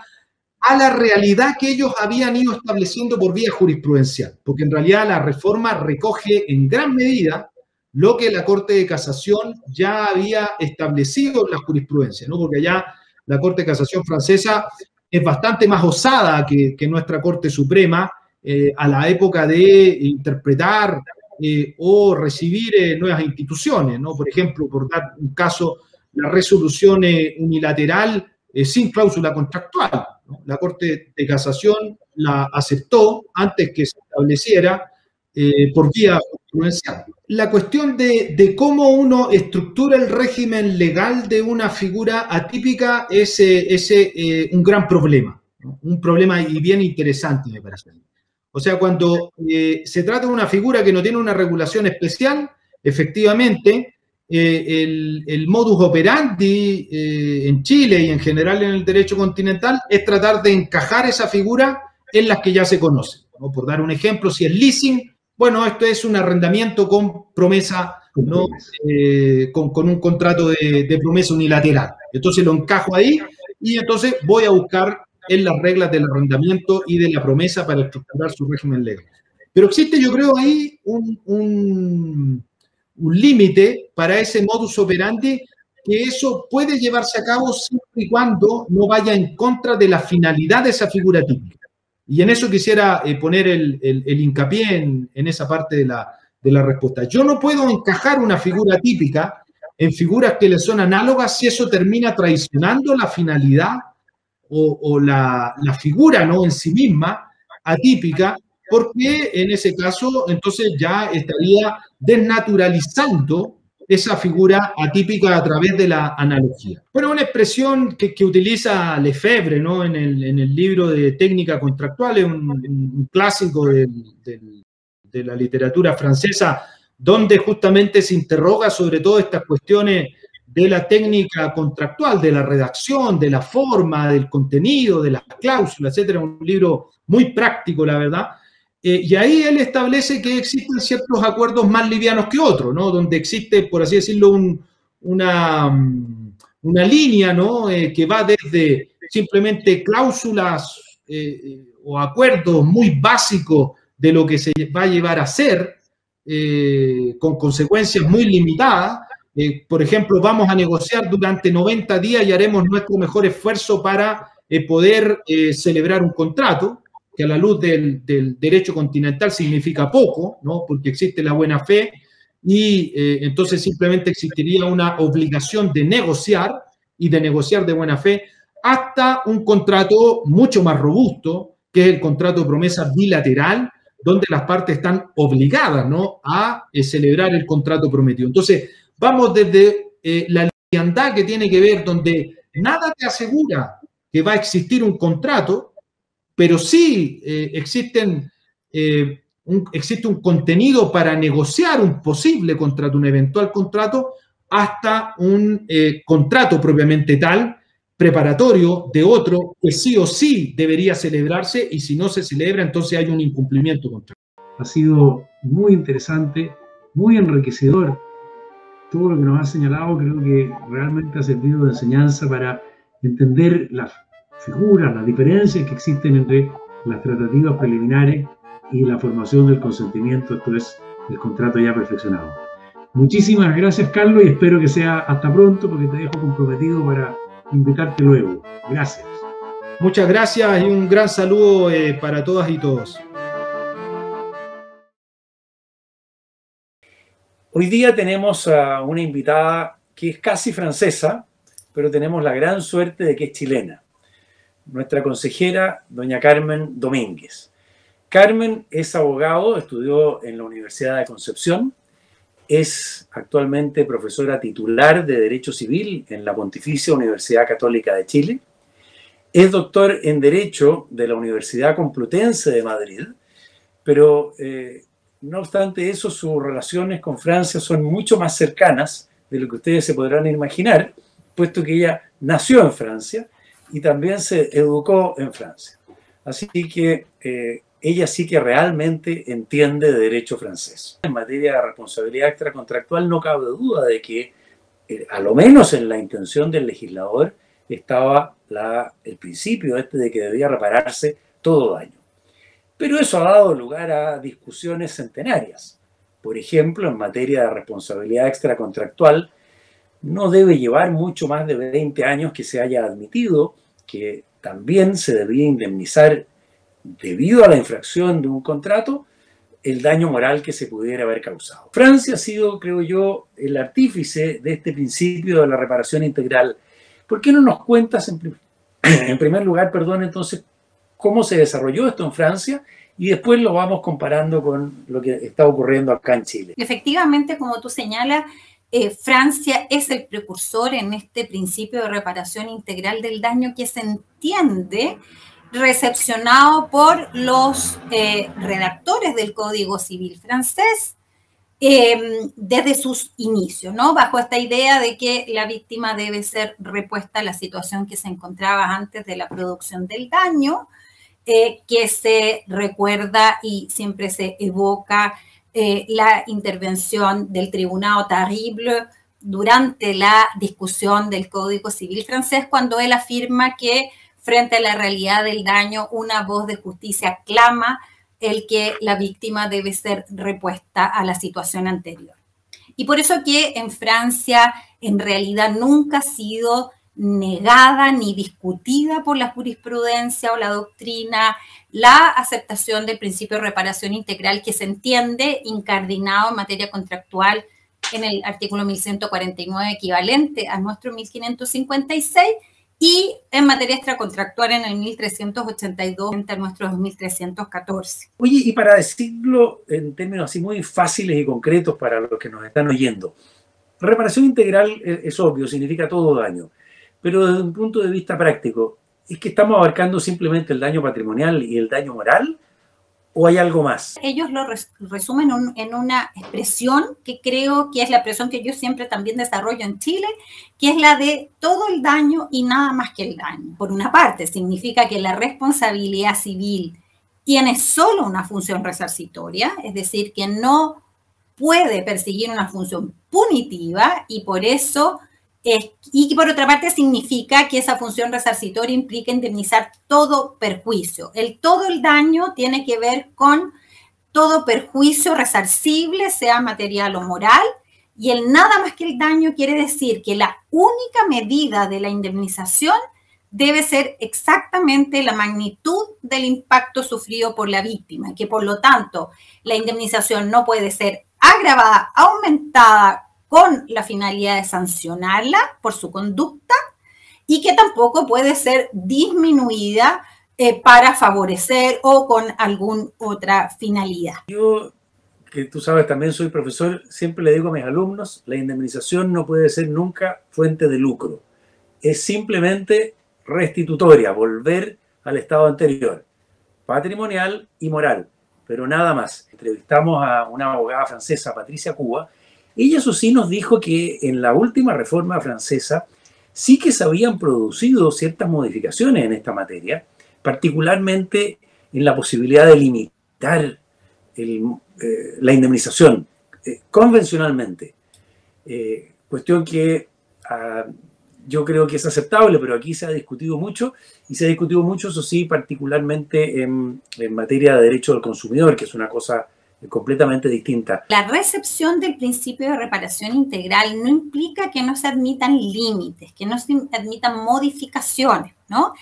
a la realidad que ellos habían ido estableciendo por vía jurisprudencial, porque en realidad la reforma recoge en gran medida lo que la Corte de Casación ya había establecido en la jurisprudencia, ¿no? Porque allá la Corte de Casación francesa es bastante más osada que, que nuestra Corte Suprema eh, a la época de interpretar eh, o recibir eh, nuevas instituciones, ¿no? Por ejemplo, por dar un caso, la resolución eh, unilateral eh, sin cláusula contractual. La Corte de Casación la aceptó antes que se estableciera eh, por vía jurisprudencial. La cuestión de, de cómo uno estructura el régimen legal de una figura atípica es, eh, es eh, un gran problema, ¿no? Un problema y bien interesante, me parece. O sea, cuando eh, se trata de una figura que no tiene una regulación especial, efectivamente, Eh, el, el modus operandi eh, en Chile y en general en el derecho continental es tratar de encajar esa figura en las que ya se conocen, ¿no? Por dar un ejemplo, si es leasing, bueno, esto es un arrendamiento con promesa, ¿no? eh, con, con un contrato de, de promesa unilateral. Entonces lo encajo ahí y entonces voy a buscar en las reglas del arrendamiento y de la promesa para estructurar su régimen legal. Pero existe, yo creo, ahí un... un un límite para ese modus operandi que eso puede llevarse a cabo siempre y cuando no vaya en contra de la finalidad de esa figura típica. Y en eso quisiera eh, poner el, el, el hincapié en, en esa parte de la, de la respuesta. Yo no puedo encajar una figura típica en figuras que le son análogas si eso termina traicionando la finalidad o, o la, la figura, ¿no?, en sí misma atípica, porque en ese caso entonces ya estaría desnaturalizando esa figura atípica a través de la analogía. Bueno, una expresión que, que utiliza Lefebvre, ¿no?, en, el, en el libro de Técnica Contractual, es un, un clásico de, de, de la literatura francesa, donde justamente se interroga sobre todo estas cuestiones de la técnica contractual, de la redacción, de la forma, del contenido, de las cláusulas, etcétera. Un libro muy práctico, la verdad. Eh, y ahí él establece que existen ciertos acuerdos más livianos que otros, ¿no?, donde existe, por así decirlo, un, una, una línea, ¿no?, eh, que va desde simplemente cláusulas eh, o acuerdos muy básicos de lo que se va a llevar a ser, eh, con consecuencias muy limitadas. Eh, por ejemplo, vamos a negociar durante noventa días y haremos nuestro mejor esfuerzo para eh, poder eh, celebrar un contrato, que a la luz del, del derecho continental significa poco, ¿no?, porque existe la buena fe y eh, entonces simplemente existiría una obligación de negociar y de negociar de buena fe, hasta un contrato mucho más robusto, que es el contrato de promesa bilateral, donde las partes están obligadas, ¿no?, a eh, celebrar el contrato prometido. Entonces, vamos desde eh, la liviandad que tiene que ver, donde nada te asegura que va a existir un contrato, pero sí eh, existen, eh, un, existe un contenido para negociar un posible contrato, un eventual contrato, hasta un eh, contrato propiamente tal, preparatorio de otro, que sí o sí debería celebrarse, y si no se celebra, entonces hay un incumplimiento contractual. Ha sido muy interesante, muy enriquecedor. Todo lo que nos ha señalado creo que realmente ha servido de enseñanza para entender las figuras, las diferencias que existen entre las tratativas preliminares y la formación del consentimiento, esto es, el contrato ya perfeccionado. Muchísimas gracias, Carlos, y espero que sea hasta pronto, porque te dejo comprometido para invitarte luego. Gracias. Muchas gracias y un gran saludo eh, para todas y todos. Hoy día tenemos a una invitada que es casi francesa, pero tenemos la gran suerte de que es chilena. Nuestra consejera, doña Carmen Domínguez. Carmen es abogado, estudió en la Universidad de Concepción, es actualmente profesora titular de Derecho Civil en la Pontificia Universidad Católica de Chile, es doctor en Derecho de la Universidad Complutense de Madrid, pero eh, no obstante eso, sus relaciones con Francia son mucho más cercanas de lo que ustedes se podrán imaginar, puesto que ella nació en Francia y también se educó en Francia. Así que eh, ella sí que realmente entiende de derecho francés. En materia de responsabilidad extracontractual no cabe duda de que, eh, a lo menos en la intención del legislador, estaba la, el principio este de que debía repararse todo daño. Pero eso ha dado lugar a discusiones centenarias. Por ejemplo, en materia de responsabilidad extracontractual, no debe llevar mucho más de veinte años que se haya admitido que también se debía indemnizar, debido a la infracción de un contrato, el daño moral que se pudiera haber causado. Francia ha sido, creo yo, el artífice de este principio de la reparación integral. ¿Por qué no nos cuentas, en, prim en primer lugar, perdón, entonces, cómo se desarrolló esto en Francia? Y después lo vamos comparando con lo que está ocurriendo acá en Chile. Efectivamente, como tú señalas, Eh, Francia es el precursor en este principio de reparación integral del daño, que se entiende recepcionado por los eh, redactores del Código Civil francés eh, desde sus inicios, ¿no? Bajo esta idea de que la víctima debe ser repuesta a la situación que se encontraba antes de la producción del daño, eh, que se recuerda y siempre se evoca Eh, la intervención del Tribunal Terrible durante la discusión del Código Civil francés, cuando él afirma que frente a la realidad del daño una voz de justicia clama el que la víctima debe ser repuesta a la situación anterior. Y por eso que en Francia en realidad nunca ha sido negada ni discutida por la jurisprudencia o la doctrina, la aceptación del principio de reparación integral que se entiende incardinado en materia contractual en el artículo mil ciento cuarenta y nueve equivalente a nuestro mil quinientos cincuenta y seis y en materia extracontractual en el mil trescientos ochenta y dos frente a nuestro dos mil trescientos catorce. Oye, y para decirlo en términos así muy fáciles y concretos para los que nos están oyendo, reparación integral es obvio, significa todo daño, pero desde un punto de vista práctico, ¿es que estamos abarcando simplemente el daño patrimonial y el daño moral? ¿O hay algo más? Ellos lo resumen en una expresión que creo que es la expresión que yo siempre también desarrollo en Chile, que es la de todo el daño y nada más que el daño. Por una parte, significa que la responsabilidad civil tiene solo una función resarcitoria, es decir, que no puede perseguir una función punitiva y por eso... Y por otra parte significa que esa función resarcitoria implica indemnizar todo perjuicio. El todo el daño tiene que ver con todo perjuicio resarcible, sea material o moral, y el nada más que el daño quiere decir que la única medida de la indemnización debe ser exactamente la magnitud del impacto sufrido por la víctima, que por lo tanto la indemnización no puede ser agravada, aumentada, con la finalidad de sancionarla por su conducta y que tampoco puede ser disminuida eh, para favorecer o con alguna otra finalidad. Yo, que tú sabes, también soy profesor, siempre le digo a mis alumnos, la indemnización no puede ser nunca fuente de lucro. Es simplemente restitutoria, volver al estado anterior, patrimonial y moral, pero nada más. Entrevistamos a una abogada francesa, Patricia Cuba. Ella eso sí nos dijo que en la última reforma francesa sí que se habían producido ciertas modificaciones en esta materia, particularmente en la posibilidad de limitar el, eh, la indemnización eh, convencionalmente. Eh, cuestión que ah, yo creo que es aceptable, pero aquí se ha discutido mucho, y se ha discutido mucho, eso sí, particularmente en, en materia de derecho del consumidor, que es una cosa completamente distinta. La recepción del principio de reparación integral no implica que no se admitan límites, que no se admitan modificaciones, ¿no?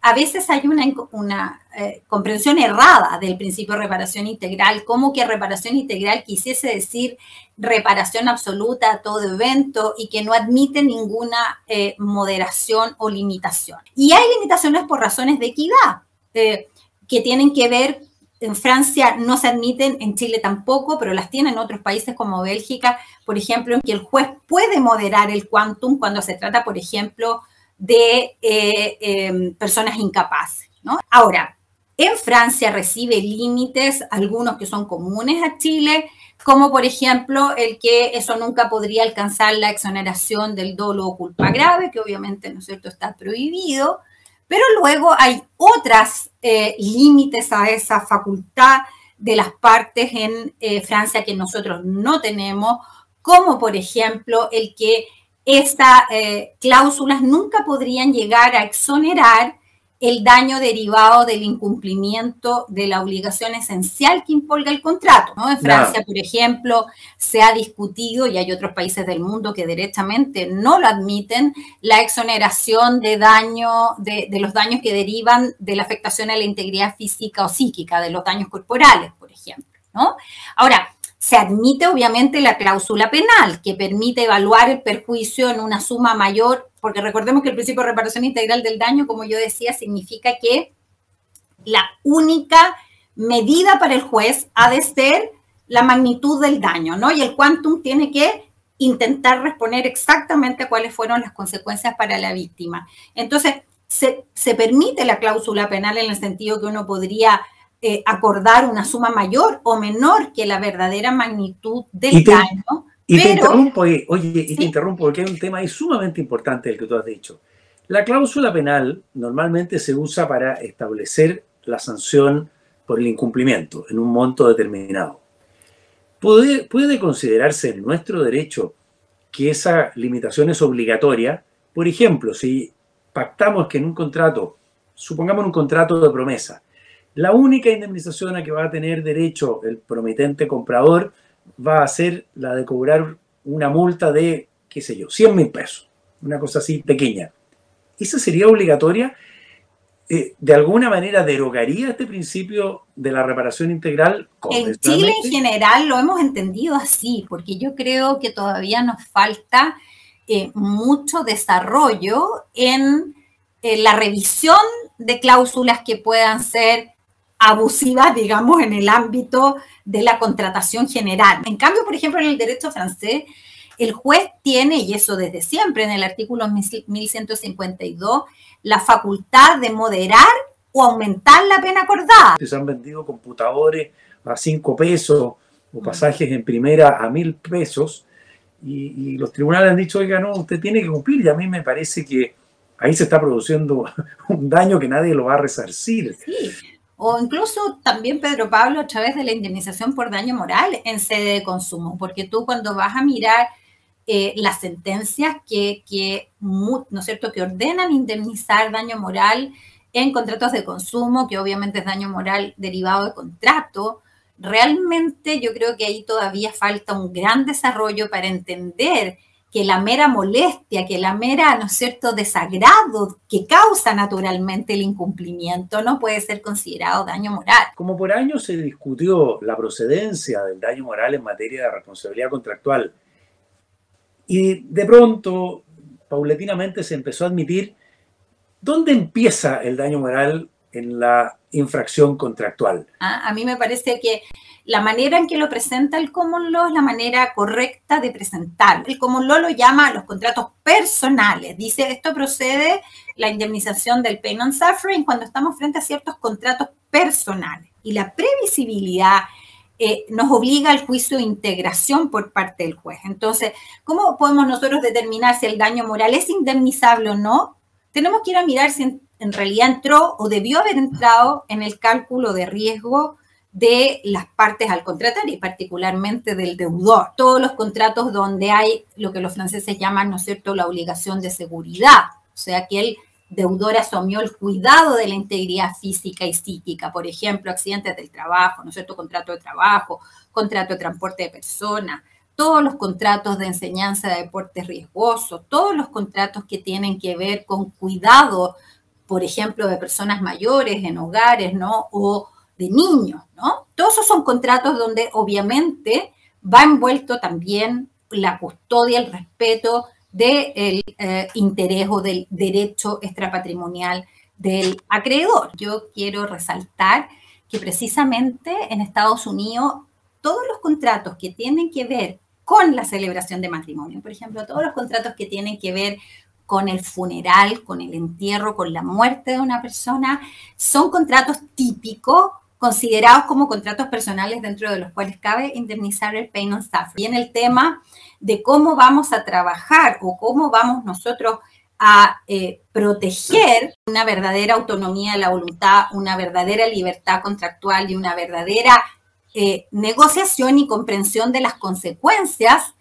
A veces hay una, una eh, comprensión errada del principio de reparación integral, como que reparación integral quisiese decir reparación absoluta a todo evento y que no admite ninguna eh, moderación o limitación. Y hay limitaciones por razones de equidad, eh, que tienen que ver con... En Francia no se admiten, en Chile tampoco, pero las tienen en otros países como Bélgica, por ejemplo, en que el juez puede moderar el quantum cuando se trata, por ejemplo, de eh, eh, personas incapaces, ¿no? Ahora, en Francia recibe límites, algunos que son comunes a Chile, como por ejemplo el que eso nunca podría alcanzar la exoneración del dolo o culpa grave, que obviamente, ¿no es cierto?, está prohibido. Pero luego hay otros eh, límites a esa facultad de las partes en eh, Francia que nosotros no tenemos, como por ejemplo el que estas eh, cláusulas nunca podrían llegar a exonerar el daño derivado del incumplimiento de la obligación esencial que impolga el contrato, ¿no? En Francia, no. Por ejemplo, se ha discutido, y hay otros países del mundo que derechamente no lo admiten, la exoneración de, daño, de, de los daños que derivan de la afectación a la integridad física o psíquica, de los daños corporales, por ejemplo, ¿no? Ahora, se admite obviamente la cláusula penal que permite evaluar el perjuicio en una suma mayor, porque recordemos que el principio de reparación integral del daño, como yo decía, significa que la única medida para el juez ha de ser la magnitud del daño, ¿no? Y el quantum tiene que intentar responder exactamente a cuáles fueron las consecuencias para la víctima. Entonces, se, se permite la cláusula penal en el sentido que uno podría... Eh, acordar una suma mayor o menor que la verdadera magnitud del y te, daño. Y pero, te interrumpo, eh, oye, y ¿sí? te interrumpo porque hay un tema ahí sumamente importante el que tú has dicho. La cláusula penal normalmente se usa para establecer la sanción por el incumplimiento en un monto determinado. ¿Puede, puede considerarse en nuestro derecho que esa limitación es obligatoria? Por ejemplo, si pactamos que en un contrato, supongamos un contrato de promesa, la única indemnización a que va a tener derecho el promitente comprador va a ser la de cobrar una multa de qué sé yo, cien mil pesos, una cosa así pequeña. ¿Esa sería obligatoria? Eh, ¿De alguna manera derogaría este principio de la reparación integral? En Chile en general lo hemos entendido así, porque yo creo que todavía nos falta eh, mucho desarrollo en eh, la revisión de cláusulas que puedan ser abusivas, digamos, en el ámbito de la contratación general. En cambio, por ejemplo, en el derecho francés, el juez tiene, y eso desde siempre, en el artículo mil ciento cincuenta y dos, la facultad de moderar o aumentar la pena acordada. Se han vendido computadores a cinco pesos o pasajes en primera a mil pesos y, y los tribunales han dicho, oiga, no, usted tiene que cumplir, y a mí me parece que ahí se está produciendo un daño que nadie lo va a resarcir. Sí. O incluso también, Pedro Pablo, a través de la indemnización por daño moral en sede de consumo, porque tú cuando vas a mirar eh, las sentencias que, que, ¿no es cierto?, que ordenan indemnizar daño moral en contratos de consumo, que obviamente es daño moral derivado de contrato, realmente yo creo que ahí todavía falta un gran desarrollo para entender que la mera molestia, que la mera, ¿no es cierto?, desagrado que causa naturalmente el incumplimiento no puede ser considerado daño moral. Como por años se discutió la procedencia del daño moral en materia de responsabilidad contractual y de pronto, paulatinamente, se empezó a admitir dónde empieza el daño moral en la infracción contractual. Ah, a mí me parece que la manera en que lo presenta el common law es la manera correcta de presentarlo. El common law lo llama los contratos personales. Dice, esto procede la indemnización del pain and suffering cuando estamos frente a ciertos contratos personales. Y la previsibilidad eh, nos obliga al juicio de integración por parte del juez. Entonces, ¿cómo podemos nosotros determinar si el daño moral es indemnizable o no? Tenemos que ir a mirar si en, en realidad entró o debió haber entrado en el cálculo de riesgo de las partes al contratar y particularmente del deudor. Todos los contratos donde hay lo que los franceses llaman, ¿no es cierto?, la obligación de seguridad. O sea, que el deudor asumió el cuidado de la integridad física y psíquica. Por ejemplo, accidentes del trabajo, ¿no es cierto?, contrato de trabajo, contrato de transporte de personas, todos los contratos de enseñanza de deportes riesgosos, todos los contratos que tienen que ver con cuidado, por ejemplo, de personas mayores en hogares, ¿no?, o de niños, ¿no? Todos esos son contratos donde obviamente va envuelto también la custodia, el respeto del eh, interés o del derecho extrapatrimonial del acreedor. Yo quiero resaltar que precisamente en Estados Unidos todos los contratos que tienen que ver con la celebración de matrimonio, por ejemplo, todos los contratos que tienen que ver con el funeral, con el entierro, con la muerte de una persona, son contratos típicos considerados como contratos personales dentro de los cuales cabe indemnizar el pain and suffering. Y en el tema de cómo vamos a trabajar o cómo vamos nosotros a eh, proteger una verdadera autonomía de la voluntad, una verdadera libertad contractual y una verdadera eh, negociación y comprensión de las consecuencias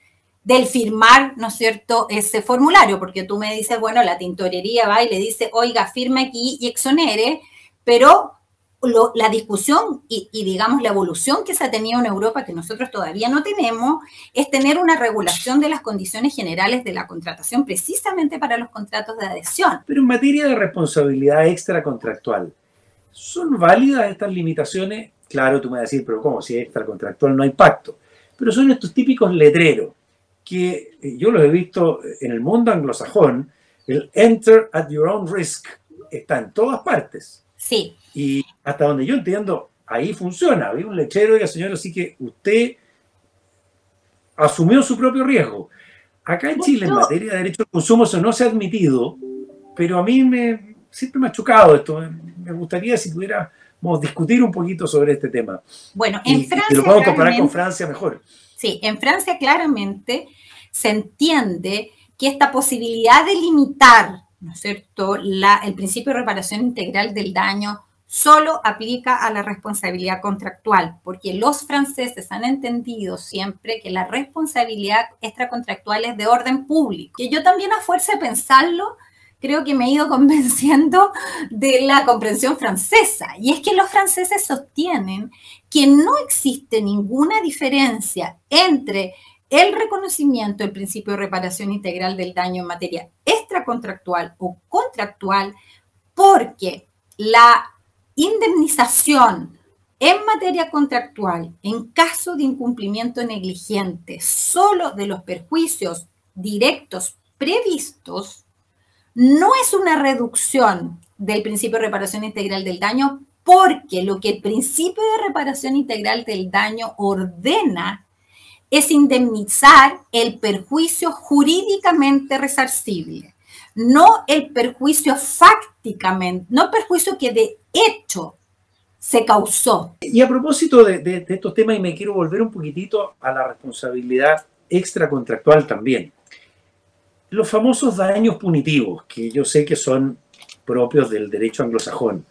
del firmar, ¿no es cierto?, ese formulario, porque tú me dices, bueno, la tintorería va y le dice, oiga, firme aquí y exonere, pero Lo, la discusión y, y, digamos, la evolución que se ha tenido en Europa, que nosotros todavía no tenemos, es tener una regulación de las condiciones generales de la contratación, precisamente para los contratos de adhesión. Pero en materia de responsabilidad extracontractual, ¿son válidas estas limitaciones? Claro, tú me vas a decir, pero ¿cómo? Si es extracontractual no hay pacto. Pero son estos típicos letreros que yo los he visto en el mundo anglosajón, el enter at your own risk, está en todas partes. Sí. Y hasta donde yo entiendo, ahí funciona. Había un lechero, oiga, señor, así que usted asumió su propio riesgo. Acá en Chile, en materia de derecho al consumo, eso no se ha admitido, pero a mí me, siempre me ha chocado esto. Me gustaría si pudiéramos discutir un poquito sobre este tema. Bueno, en y, Francia... Y lo podemos comparar con Francia mejor. Sí, en Francia claramente se entiende que esta posibilidad de limitar, ¿no es cierto?, La, el principio de reparación integral del daño solo aplica a la responsabilidad contractual, porque los franceses han entendido siempre que la responsabilidad extracontractual es de orden público. Que yo también, a fuerza de pensarlo, creo que me he ido convenciendo de la comprensión francesa. Y es que los franceses sostienen que no existe ninguna diferencia entre el reconocimiento del principio de reparación integral del daño en materia extracontractual o contractual, porque la indemnización en materia contractual, en caso de incumplimiento negligente solo de los perjuicios directos previstos, no es una reducción del principio de reparación integral del daño, porque lo que el principio de reparación integral del daño ordena es indemnizar el perjuicio jurídicamente resarcible, no el perjuicio fácticamente, no el perjuicio que de hecho se causó. Y a propósito de, de, de estos temas, y me quiero volver un poquitito a la responsabilidad extracontractual también. Los famosos daños punitivos, que yo sé que son propios del derecho anglosajón,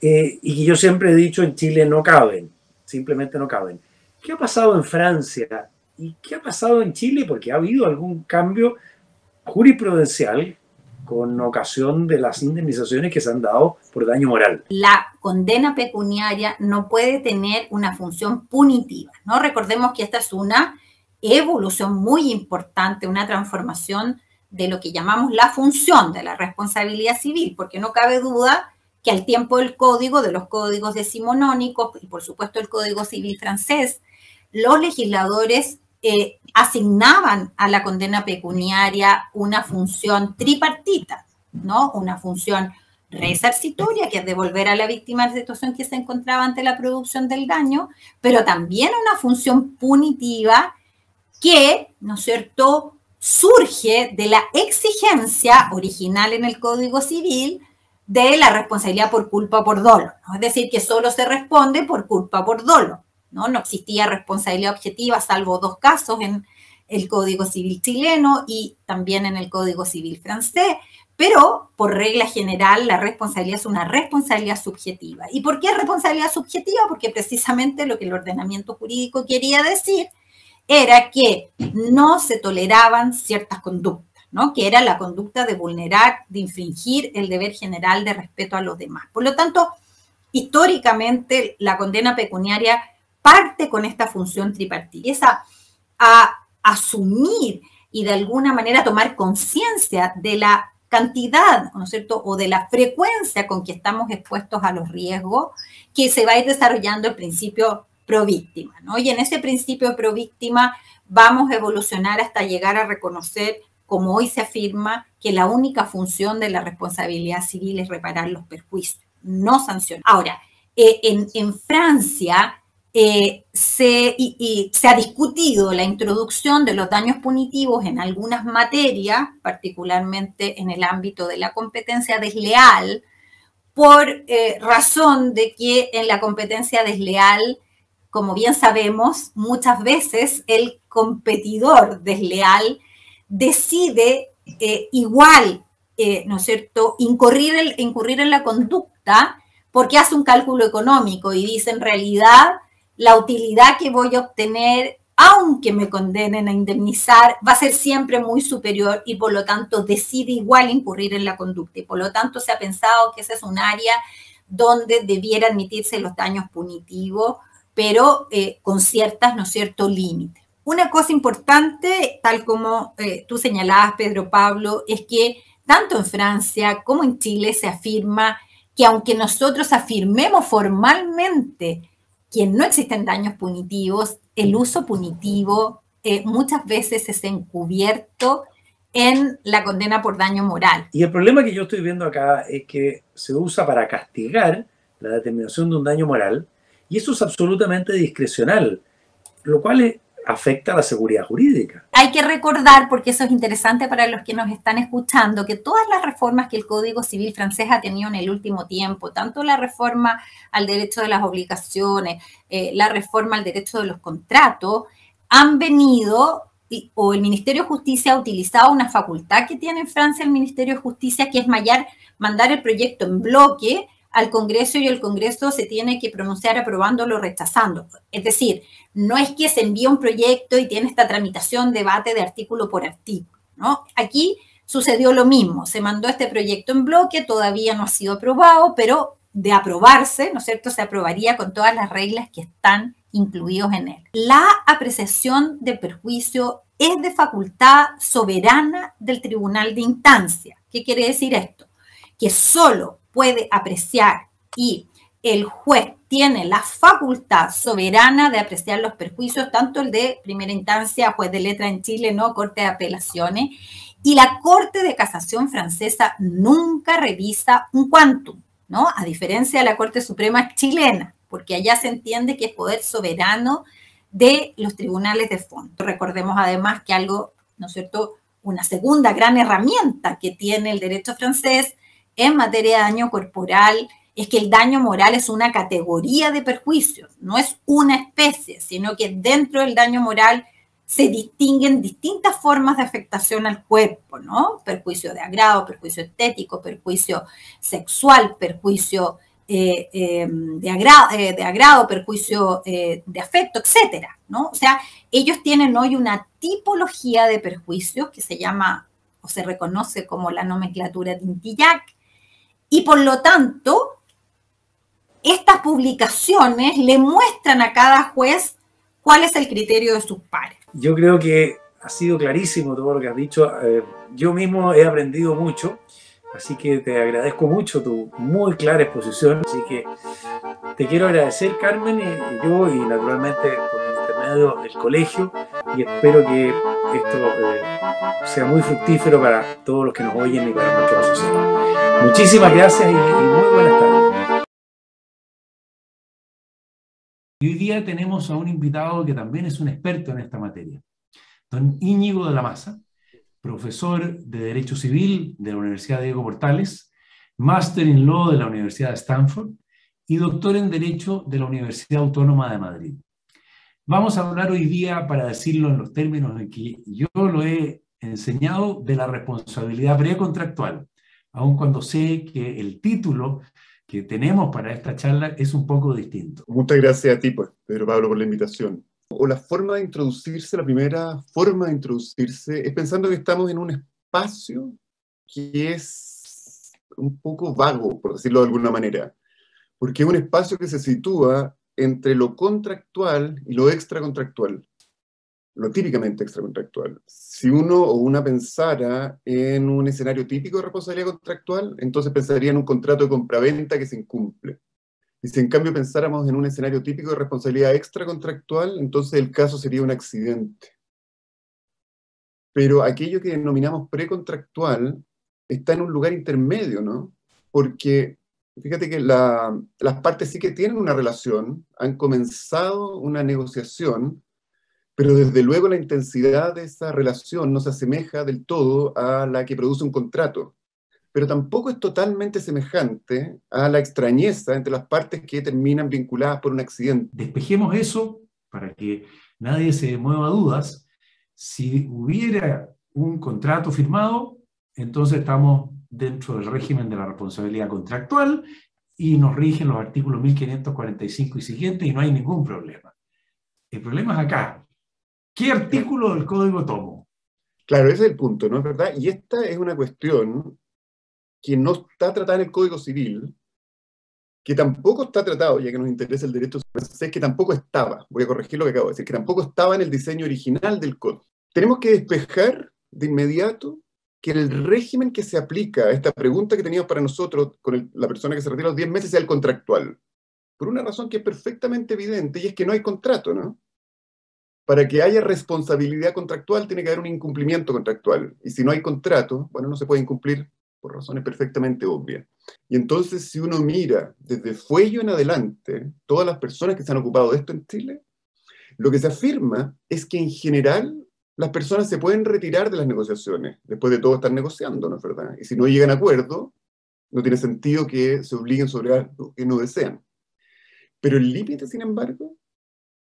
eh, y que yo siempre he dicho en Chile no caben, simplemente no caben. ¿Qué ha pasado en Francia y qué ha pasado en Chile? Porque ha habido algún cambio jurisprudencial con ocasión de las indemnizaciones que se han dado por daño moral. La condena pecuniaria no puede tener una función punitiva, ¿no? Recordemos que esta es una evolución muy importante, una transformación de lo que llamamos la función de la responsabilidad civil, porque no cabe duda que al tiempo del código, de los códigos decimonónicos y por supuesto el Código Civil francés, los legisladores Eh, asignaban a la condena pecuniaria una función tripartita, ¿no? Una función resarcitoria, que es devolver a la víctima la situación que se encontraba ante la producción del daño, pero también una función punitiva que, ¿no es cierto?, surge de la exigencia original en el Código Civil de la responsabilidad por culpa o por dolo, ¿no? Es decir, que solo se responde por culpa o por dolo. ¿No? No existía responsabilidad objetiva, salvo dos casos en el Código Civil chileno y también en el Código Civil francés, pero por regla general la responsabilidad es una responsabilidad subjetiva. ¿Y por qué responsabilidad subjetiva? Porque precisamente lo que el ordenamiento jurídico quería decir era que no se toleraban ciertas conductas, ¿no? Que era la conducta de vulnerar, de infringir el deber general de respeto a los demás. Por lo tanto, históricamente la condena pecuniaria parte con esta función tripartita, es a, a asumir y de alguna manera tomar conciencia de la cantidad, ¿no es cierto?, o de la frecuencia con que estamos expuestos a los riesgos, que se va a ir desarrollando el principio pro víctima, ¿no? Y en ese principio pro víctima vamos a evolucionar hasta llegar a reconocer, como hoy se afirma, que la única función de la responsabilidad civil es reparar los perjuicios, no sancionar. Ahora, eh, en, en Francia, Eh, se, y, y se ha discutido la introducción de los daños punitivos en algunas materias, particularmente en el ámbito de la competencia desleal, por eh, razón de que en la competencia desleal, como bien sabemos, muchas veces el competidor desleal decide eh, igual, eh, ¿no es cierto?, incurrir, el, incurrir en la conducta porque hace un cálculo económico y dice en realidad la utilidad que voy a obtener, aunque me condenen a indemnizar, va a ser siempre muy superior y por lo tanto decide igual incurrir en la conducta. Y por lo tanto se ha pensado que ese es un área donde debiera admitirse los daños punitivos, pero eh, con ciertas, ¿no es cierto?, límites. Una cosa importante, tal como eh, tú señalabas, Pedro Pablo, es que tanto en Francia como en Chile se afirma que aunque nosotros afirmemos formalmente que no existen daños punitivos, el uso punitivo eh, muchas veces es encubierto en la condena por daño moral. Y el problema que yo estoy viendo acá es que se usa para castigar la determinación de un daño moral y eso es absolutamente discrecional, lo cual afecta a la seguridad jurídica. Hay que recordar, porque eso es interesante para los que nos están escuchando, que todas las reformas que el Código Civil francés ha tenido en el último tiempo, tanto la reforma al derecho de las obligaciones, eh, la reforma al derecho de los contratos, han venido, o el Ministerio de Justicia ha utilizado una facultad que tiene en Francia el Ministerio de Justicia, que es mandar el proyecto en bloque al Congreso y el Congreso se tiene que pronunciar aprobándolo o rechazándolo. Es decir, no es que se envíe un proyecto y tiene esta tramitación, debate de artículo por artículo, ¿no? Aquí sucedió lo mismo, se mandó este proyecto en bloque, todavía no ha sido aprobado, pero de aprobarse, ¿no es cierto?, se aprobaría con todas las reglas que están incluidos en él. La apreciación de perjuicio es de facultad soberana del tribunal de instancia. ¿Qué quiere decir esto? Que solo puede apreciar y el juez tiene la facultad soberana de apreciar los perjuicios, tanto el de primera instancia, juez de letra en Chile, no, Corte de Apelaciones, y la Corte de Casación francesa nunca revisa un quantum, ¿no? A diferencia de la Corte Suprema chilena, porque allá se entiende que es poder soberano de los tribunales de fondo. Recordemos además que algo, ¿no es cierto?, una segunda gran herramienta que tiene el derecho francés en materia de daño corporal es que el daño moral es una categoría de perjuicios, no es una especie, sino que dentro del daño moral se distinguen distintas formas de afectación al cuerpo, ¿no? Perjuicio de agrado, perjuicio estético, perjuicio sexual, perjuicio Eh, eh, de, agrado, eh, de agrado, perjuicio eh, de afecto, etcétera, ¿no? O sea, ellos tienen hoy una tipología de perjuicios que se llama o se reconoce como la nomenclatura Tintillac, y por lo tanto estas publicaciones le muestran a cada juez cuál es el criterio de sus pares. Yo creo que ha sido clarísimo todo lo que has dicho. Eh, yo mismo he aprendido mucho. Así que te agradezco mucho tu muy clara exposición. Así que te quiero agradecer, Carmen, y yo, y naturalmente por intermedio del colegio. Y espero que esto eh, sea muy fructífero para todos los que nos oyen y para nuestra sociedad. Muchísimas gracias y, y muy buenas tardes. Y hoy día tenemos a un invitado que también es un experto en esta materia, don Íñigo de la Maza, profesor de Derecho Civil de la Universidad de Diego Portales, máster en Law de la Universidad de Stanford y doctor en Derecho de la Universidad Autónoma de Madrid. Vamos a hablar hoy día, para decirlo en los términos en que yo lo he enseñado, de la responsabilidad precontractual, aun cuando sé que el título que tenemos para esta charla es un poco distinto. Muchas gracias a ti, pues, Pedro Pablo, por la invitación. O la forma de introducirse, la primera forma de introducirse es pensando que estamos en un espacio que es un poco vago, por decirlo de alguna manera, porque es un espacio que se sitúa entre lo contractual y lo extracontractual, lo típicamente extracontractual. Si uno o una pensara en un escenario típico de responsabilidad contractual, entonces pensaría en un contrato de compraventa que se incumple. Y si en cambio pensáramos en un escenario típico de responsabilidad extracontractual, entonces el caso sería un accidente. Pero aquello que denominamos precontractual está en un lugar intermedio, ¿no? Porque fíjate que la, las partes sí que tienen una relación, han comenzado una negociación, pero desde luego la intensidad de esa relación no se asemeja del todo a la que produce un contrato. Pero tampoco es totalmente semejante a la extrañeza entre las partes que terminan vinculadas por un accidente. Despejemos eso para que nadie se mueva dudas. Si hubiera un contrato firmado, entonces estamos dentro del régimen de la responsabilidad contractual y nos rigen los artículos mil quinientos cuarenta y cinco y siguientes y no hay ningún problema. El problema es acá. ¿Qué artículo del código tomo? Claro, ese es el punto, ¿no es verdad? Y esta es una cuestión que no está tratada en el Código Civil, que tampoco está tratado, ya que nos interesa el derecho francés, que tampoco estaba, voy a corregir lo que acabo de decir, que tampoco estaba en el diseño original del Código. Tenemos que despejar de inmediato que el régimen que se aplica a esta pregunta que teníamos para nosotros con el, la persona que se retira a los diez meses sea el contractual, por una razón que es perfectamente evidente, y es que no hay contrato, ¿no? Para que haya responsabilidad contractual tiene que haber un incumplimiento contractual, y si no hay contrato, bueno, no se puede incumplir por razones perfectamente obvias. Y entonces, si uno mira desde Fueyo en adelante, todas las personas que se han ocupado de esto en Chile, lo que se afirma es que en general las personas se pueden retirar de las negociaciones, después de todo están negociando, ¿no es verdad? Y si no llegan a acuerdo, no tiene sentido que se obliguen sobre algo que no desean. Pero el límite, sin embargo,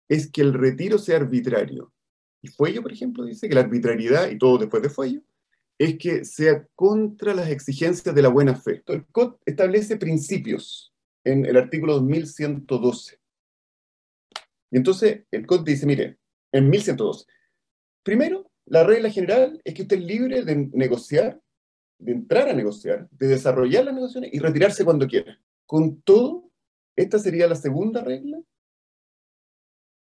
es que el retiro sea arbitrario. Y Fueyo, por ejemplo, dice que la arbitrariedad, y todo después de Fueyo, es que sea contra las exigencias de la buena fe. El C O D establece principios en el artículo dos mil ciento doce. Y entonces el C O D dice, mire, en mil ciento doce, primero, la regla general es que usted es libre de negociar, de entrar a negociar, de desarrollar las negociaciones y retirarse cuando quiera. Con todo, esta sería la segunda regla,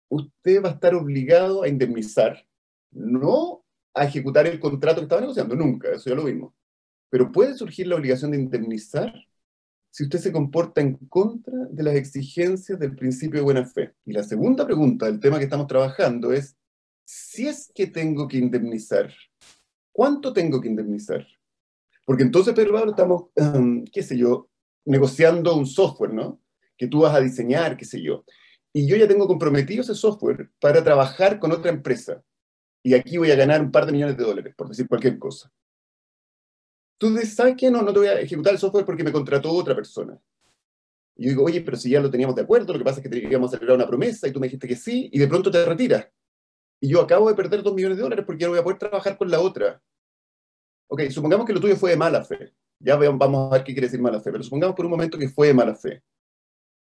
usted va a estar obligado a indemnizar, no a ejecutar el contrato que estaba negociando, nunca, eso ya lo vimos. Pero puede surgir la obligación de indemnizar si usted se comporta en contra de las exigencias del principio de buena fe. Y la segunda pregunta del tema que estamos trabajando es, si es que tengo que indemnizar, ¿cuánto tengo que indemnizar? Porque entonces, Pedro Pablo, estamos, um, qué sé yo, negociando un software, ¿no? Que tú vas a diseñar, qué sé yo. Y yo ya tengo comprometido ese software para trabajar con otra empresa. Y aquí voy a ganar un par de millones de dólares, por decir cualquier cosa. Tú dices, ¿sabes qué? No, no te voy a ejecutar el software porque me contrató otra persona. Y yo digo, oye, pero si ya lo teníamos de acuerdo, lo que pasa es que teníamos que celebrar una promesa y tú me dijiste que sí, y de pronto te retiras. Y yo acabo de perder dos millones de dólares porque ya no voy a poder trabajar con la otra. Ok, supongamos que lo tuyo fue de mala fe. Ya vamos a ver qué quiere decir mala fe, pero supongamos por un momento que fue de mala fe.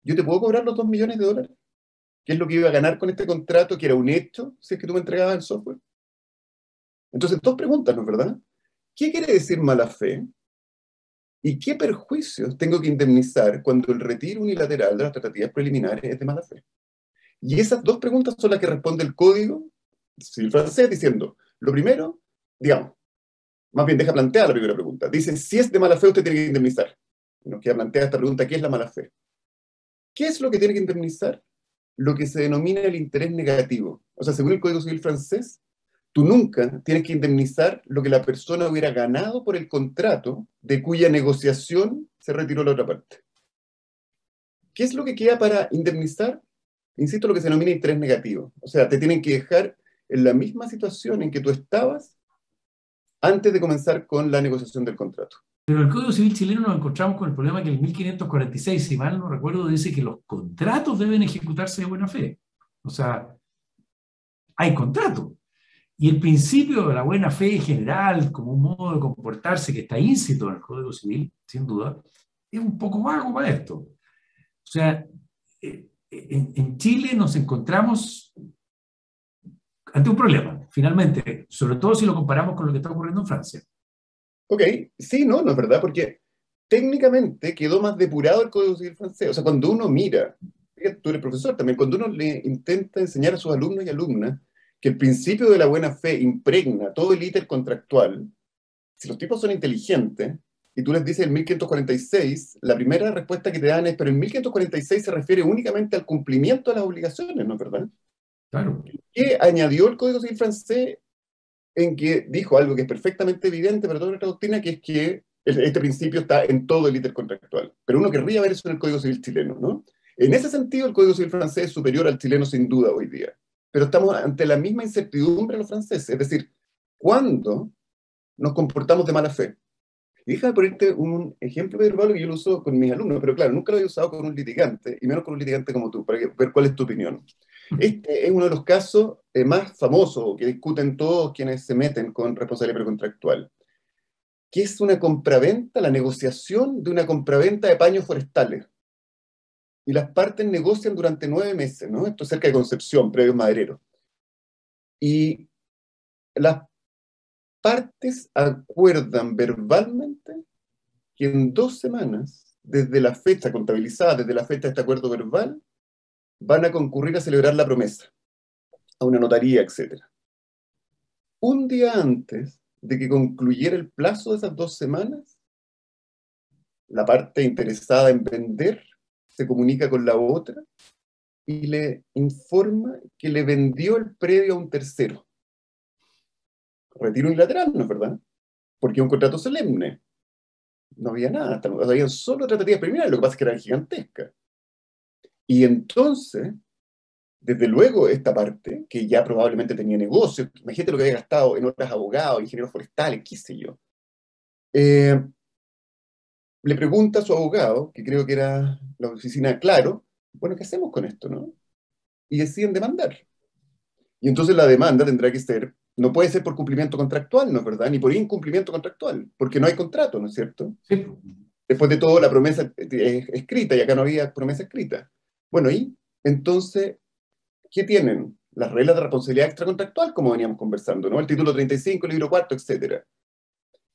¿Yo te puedo cobrar los dos millones de dólares? ¿Qué es lo que iba a ganar con este contrato, que era un hecho, si es que tú me entregabas el software? Entonces, dos preguntas, ¿no es verdad? ¿Qué quiere decir mala fe? ¿Y qué perjuicios tengo que indemnizar cuando el retiro unilateral de las tratativas preliminares es de mala fe? Y esas dos preguntas son las que responde el Código Civil francés diciendo, lo primero, digamos, más bien deja planteada la primera pregunta. Dice, si es de mala fe, usted tiene que indemnizar. Nos queda planteada esta pregunta, ¿qué es la mala fe? ¿Qué es lo que tiene que indemnizar? Lo que se denomina el interés negativo. O sea, según el Código Civil francés, tú nunca tienes que indemnizar lo que la persona hubiera ganado por el contrato de cuya negociación se retiró la otra parte. ¿Qué es lo que queda para indemnizar? Insisto, lo que se denomina interés negativo. O sea, te tienen que dejar en la misma situación en que tú estabas antes de comenzar con la negociación del contrato. Pero en el Código Civil chileno nos encontramos con el problema que el mil quinientos cuarenta y seis, si mal no recuerdo, dice que los contratos deben ejecutarse de buena fe. O sea, hay contrato. Y el principio de la buena fe general, como un modo de comportarse que está íncito en el Código Civil, sin duda, es un poco vago para esto. O sea, en, en Chile nos encontramos ante un problema, finalmente, sobre todo si lo comparamos con lo que está ocurriendo en Francia. Ok, sí, no, no es verdad, porque técnicamente quedó más depurado el Código Civil francés. O sea, cuando uno mira, tú eres profesor también, cuando uno le intenta enseñar a sus alumnos y alumnas que el principio de la buena fe impregna todo el ítem contractual, si los tipos son inteligentes, y tú les dices en mil quinientos cuarenta y seis, la primera respuesta que te dan es, pero en mil quinientos cuarenta y seis se refiere únicamente al cumplimiento de las obligaciones, ¿no es verdad? Claro. ¿Qué añadió el Código Civil francés en que dijo algo que es perfectamente evidente para toda nuestra doctrina, que es que este principio está en todo el ítem contractual? Pero uno querría ver eso en el Código Civil chileno, ¿no? En ese sentido, el Código Civil francés es superior al chileno sin duda hoy día. Pero estamos ante la misma incertidumbre de los franceses. Es decir, ¿cuándo nos comportamos de mala fe? Y déjame ponerte un ejemplo, Pedro Pablo, que yo lo uso con mis alumnos, pero claro, nunca lo he usado con un litigante, y menos con un litigante como tú, para que, ver cuál es tu opinión. Este es uno de los casos eh, más famosos que discuten todos quienes se meten con responsabilidad precontractual, que es una compraventa, la negociación de una compraventa de paños forestales. Y las partes negocian durante nueve meses, ¿no? Esto es cerca de Concepción, previo maderero. Y las partes acuerdan verbalmente que en dos semanas, desde la fecha contabilizada, desde la fecha de este acuerdo verbal, van a concurrir a celebrar la promesa, a una notaría, etcétera. Un día antes de que concluyera el plazo de esas dos semanas, la parte interesada en vender se comunica con la otra y le informa que le vendió el predio a un tercero. Retiro unilateral, ¿no es verdad? Porque es un contrato solemne. No había nada, había solo tratativas preliminares, lo que pasa es que eran gigantescas. Y entonces, desde luego, esta parte, que ya probablemente tenía negocios, imagínate lo que había gastado en otras abogados, ingenieros forestales, qué sé yo, eh, le pregunta a su abogado, que creo que era la oficina Claro, bueno, ¿qué hacemos con esto, no? Y deciden demandar. Y entonces la demanda tendrá que ser, no puede ser por cumplimiento contractual, ¿no es verdad? Ni por incumplimiento contractual, porque no hay contrato, ¿no es cierto? Sí. Después de todo, la promesa es escrita, y acá no había promesa escrita. Bueno, y entonces, ¿qué tienen? Las reglas de responsabilidad extracontractual, como veníamos conversando, ¿no? El título treinta y cinco, el libro cuarto, etcétera.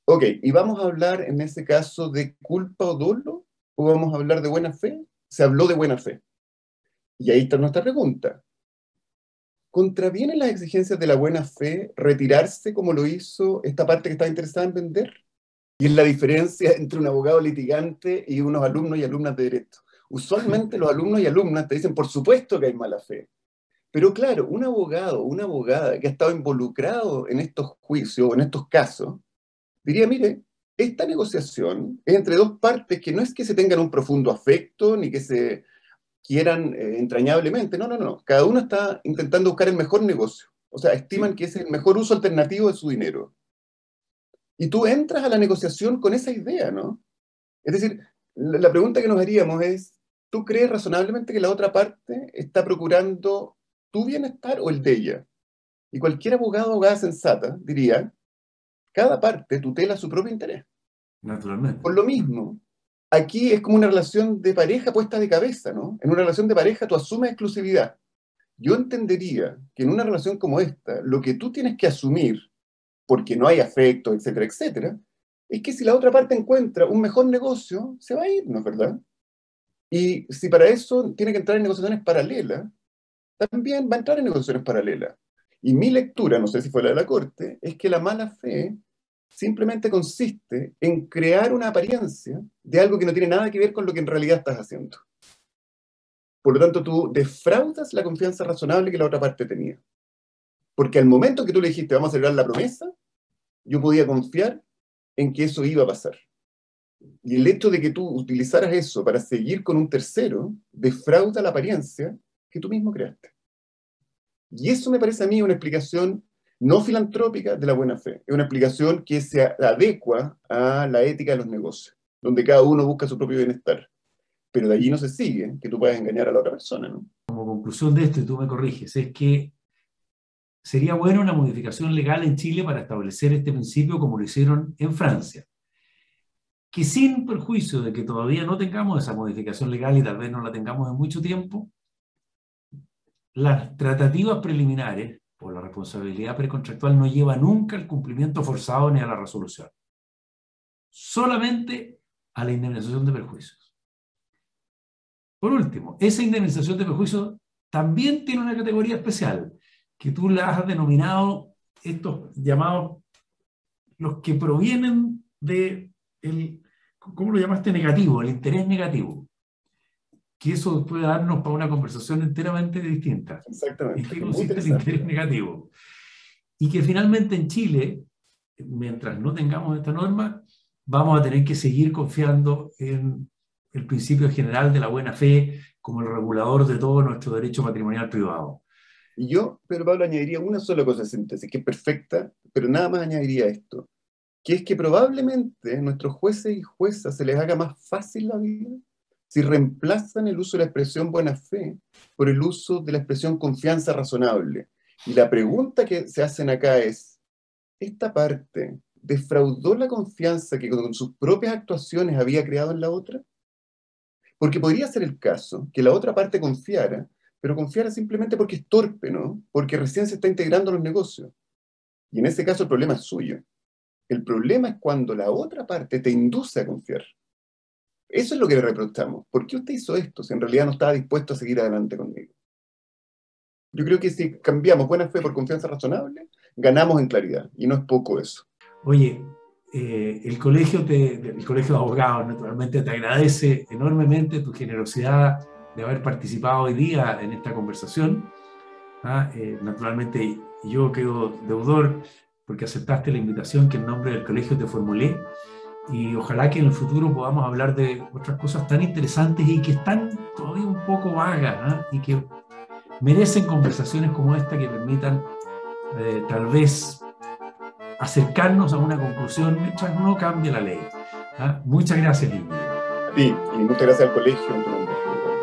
Ok, ¿y vamos a hablar en ese caso de culpa o dolo? ¿O vamos a hablar de buena fe? Se habló de buena fe. Y ahí está nuestra pregunta. ¿contraviene las exigencias de la buena fe retirarse como lo hizo esta parte que estaba interesada en vender? Y es la diferencia entre un abogado litigante y unos alumnos y alumnas de derecho. Usualmente los alumnos y alumnas te dicen, por supuesto que hay mala fe. Pero claro, un abogado, una abogada que ha estado involucrado en estos juicios, en estos casos, diría, mire, esta negociación es entre dos partes que no es que se tengan un profundo afecto ni que se quieran eh, entrañablemente, no, no, no, cada uno está intentando buscar el mejor negocio, o sea, estiman que es el mejor uso alternativo de su dinero. Y tú entras a la negociación con esa idea, ¿no? Es decir, la, la pregunta que nos haríamos es, ¿tú crees razonablemente que la otra parte está procurando tu bienestar o el de ella? Y cualquier abogado o abogada sensata diría, cada parte tutela su propio interés. Naturalmente. Por lo mismo, aquí es como una relación de pareja puesta de cabeza, ¿no? En una relación de pareja tú asumes exclusividad. Yo entendería que en una relación como esta, lo que tú tienes que asumir, porque no hay afecto, etcétera, etcétera, es que si la otra parte encuentra un mejor negocio, se va a ir, ¿no es verdad? Y si para eso tiene que entrar en negociaciones paralelas, también va a entrar en negociaciones paralelas. Y mi lectura, no sé si fue la de la Corte, es que la mala fe simplemente consiste en crear una apariencia de algo que no tiene nada que ver con lo que en realidad estás haciendo. Por lo tanto, tú defraudas la confianza razonable que la otra parte tenía. Porque al momento que tú le dijiste, vamos a celebrar la promesa, yo podía confiar en que eso iba a pasar. Y el hecho de que tú utilizaras eso para seguir con un tercero, defrauda la apariencia que tú mismo creaste. Y eso me parece a mí una explicación no filantrópica de la buena fe. Es una explicación que se adecua a la ética de los negocios, donde cada uno busca su propio bienestar. Pero de allí no se sigue que tú puedas engañar a la otra persona, ¿no? Como conclusión de esto, y tú me corriges, es que sería buena una modificación legal en Chile para establecer este principio como lo hicieron en Francia. Que sin perjuicio de que todavía no tengamos esa modificación legal y tal vez no la tengamos en mucho tiempo, las tratativas preliminares o la responsabilidad precontractual no lleva nunca al cumplimiento forzado ni a la resolución. Solamente a la indemnización de perjuicios. Por último, esa indemnización de perjuicios también tiene una categoría especial, que tú la has denominado, estos llamados, los que provienen de, el, ¿cómo lo llamaste? Negativo, el interés negativo. Que eso puede darnos para una conversación enteramente distinta. Exactamente. ¿En qué consiste el interés negativo? Y que finalmente en Chile, mientras no tengamos esta norma, vamos a tener que seguir confiando en el principio general de la buena fe como el regulador de todo nuestro derecho patrimonial privado. Y yo, Pedro Pablo, añadiría una sola cosa de síntesis, que es perfecta, pero nada más añadiría esto, que es que probablemente a nuestros jueces y juezas se les haga más fácil la vida si reemplazan el uso de la expresión buena fe por el uso de la expresión confianza razonable. Y la pregunta que se hacen acá es, ¿esta parte defraudó la confianza que con sus propias actuaciones había creado en la otra? Porque podría ser el caso que la otra parte confiara, pero confiara simplemente porque es torpe, ¿no? Porque recién se está integrando a los negocios. Y en ese caso el problema es suyo. El problema es cuando la otra parte te induce a confiar. Eso es lo que le reprochamos. ¿Por qué usted hizo esto si en realidad no estaba dispuesto a seguir adelante conmigo? Yo creo que si cambiamos buena fe por confianza razonable, ganamos en claridad. Y no es poco eso. Oye, eh, el, colegio te, el Colegio de Abogados naturalmente te agradece enormemente tu generosidad de haber participado hoy día en esta conversación. ¿Ah? Eh, naturalmente yo quedo deudor porque aceptaste la invitación que en nombre del colegio te formulé y ojalá que en el futuro podamos hablar de otras cosas tan interesantes y que están todavía un poco vagas, ¿eh? Y que merecen conversaciones como esta que permitan eh, tal vez acercarnos a una conclusión mientras no cambie la ley. ¿Eh? Muchas gracias, Íñigo. Sí, y muchas gracias al colegio.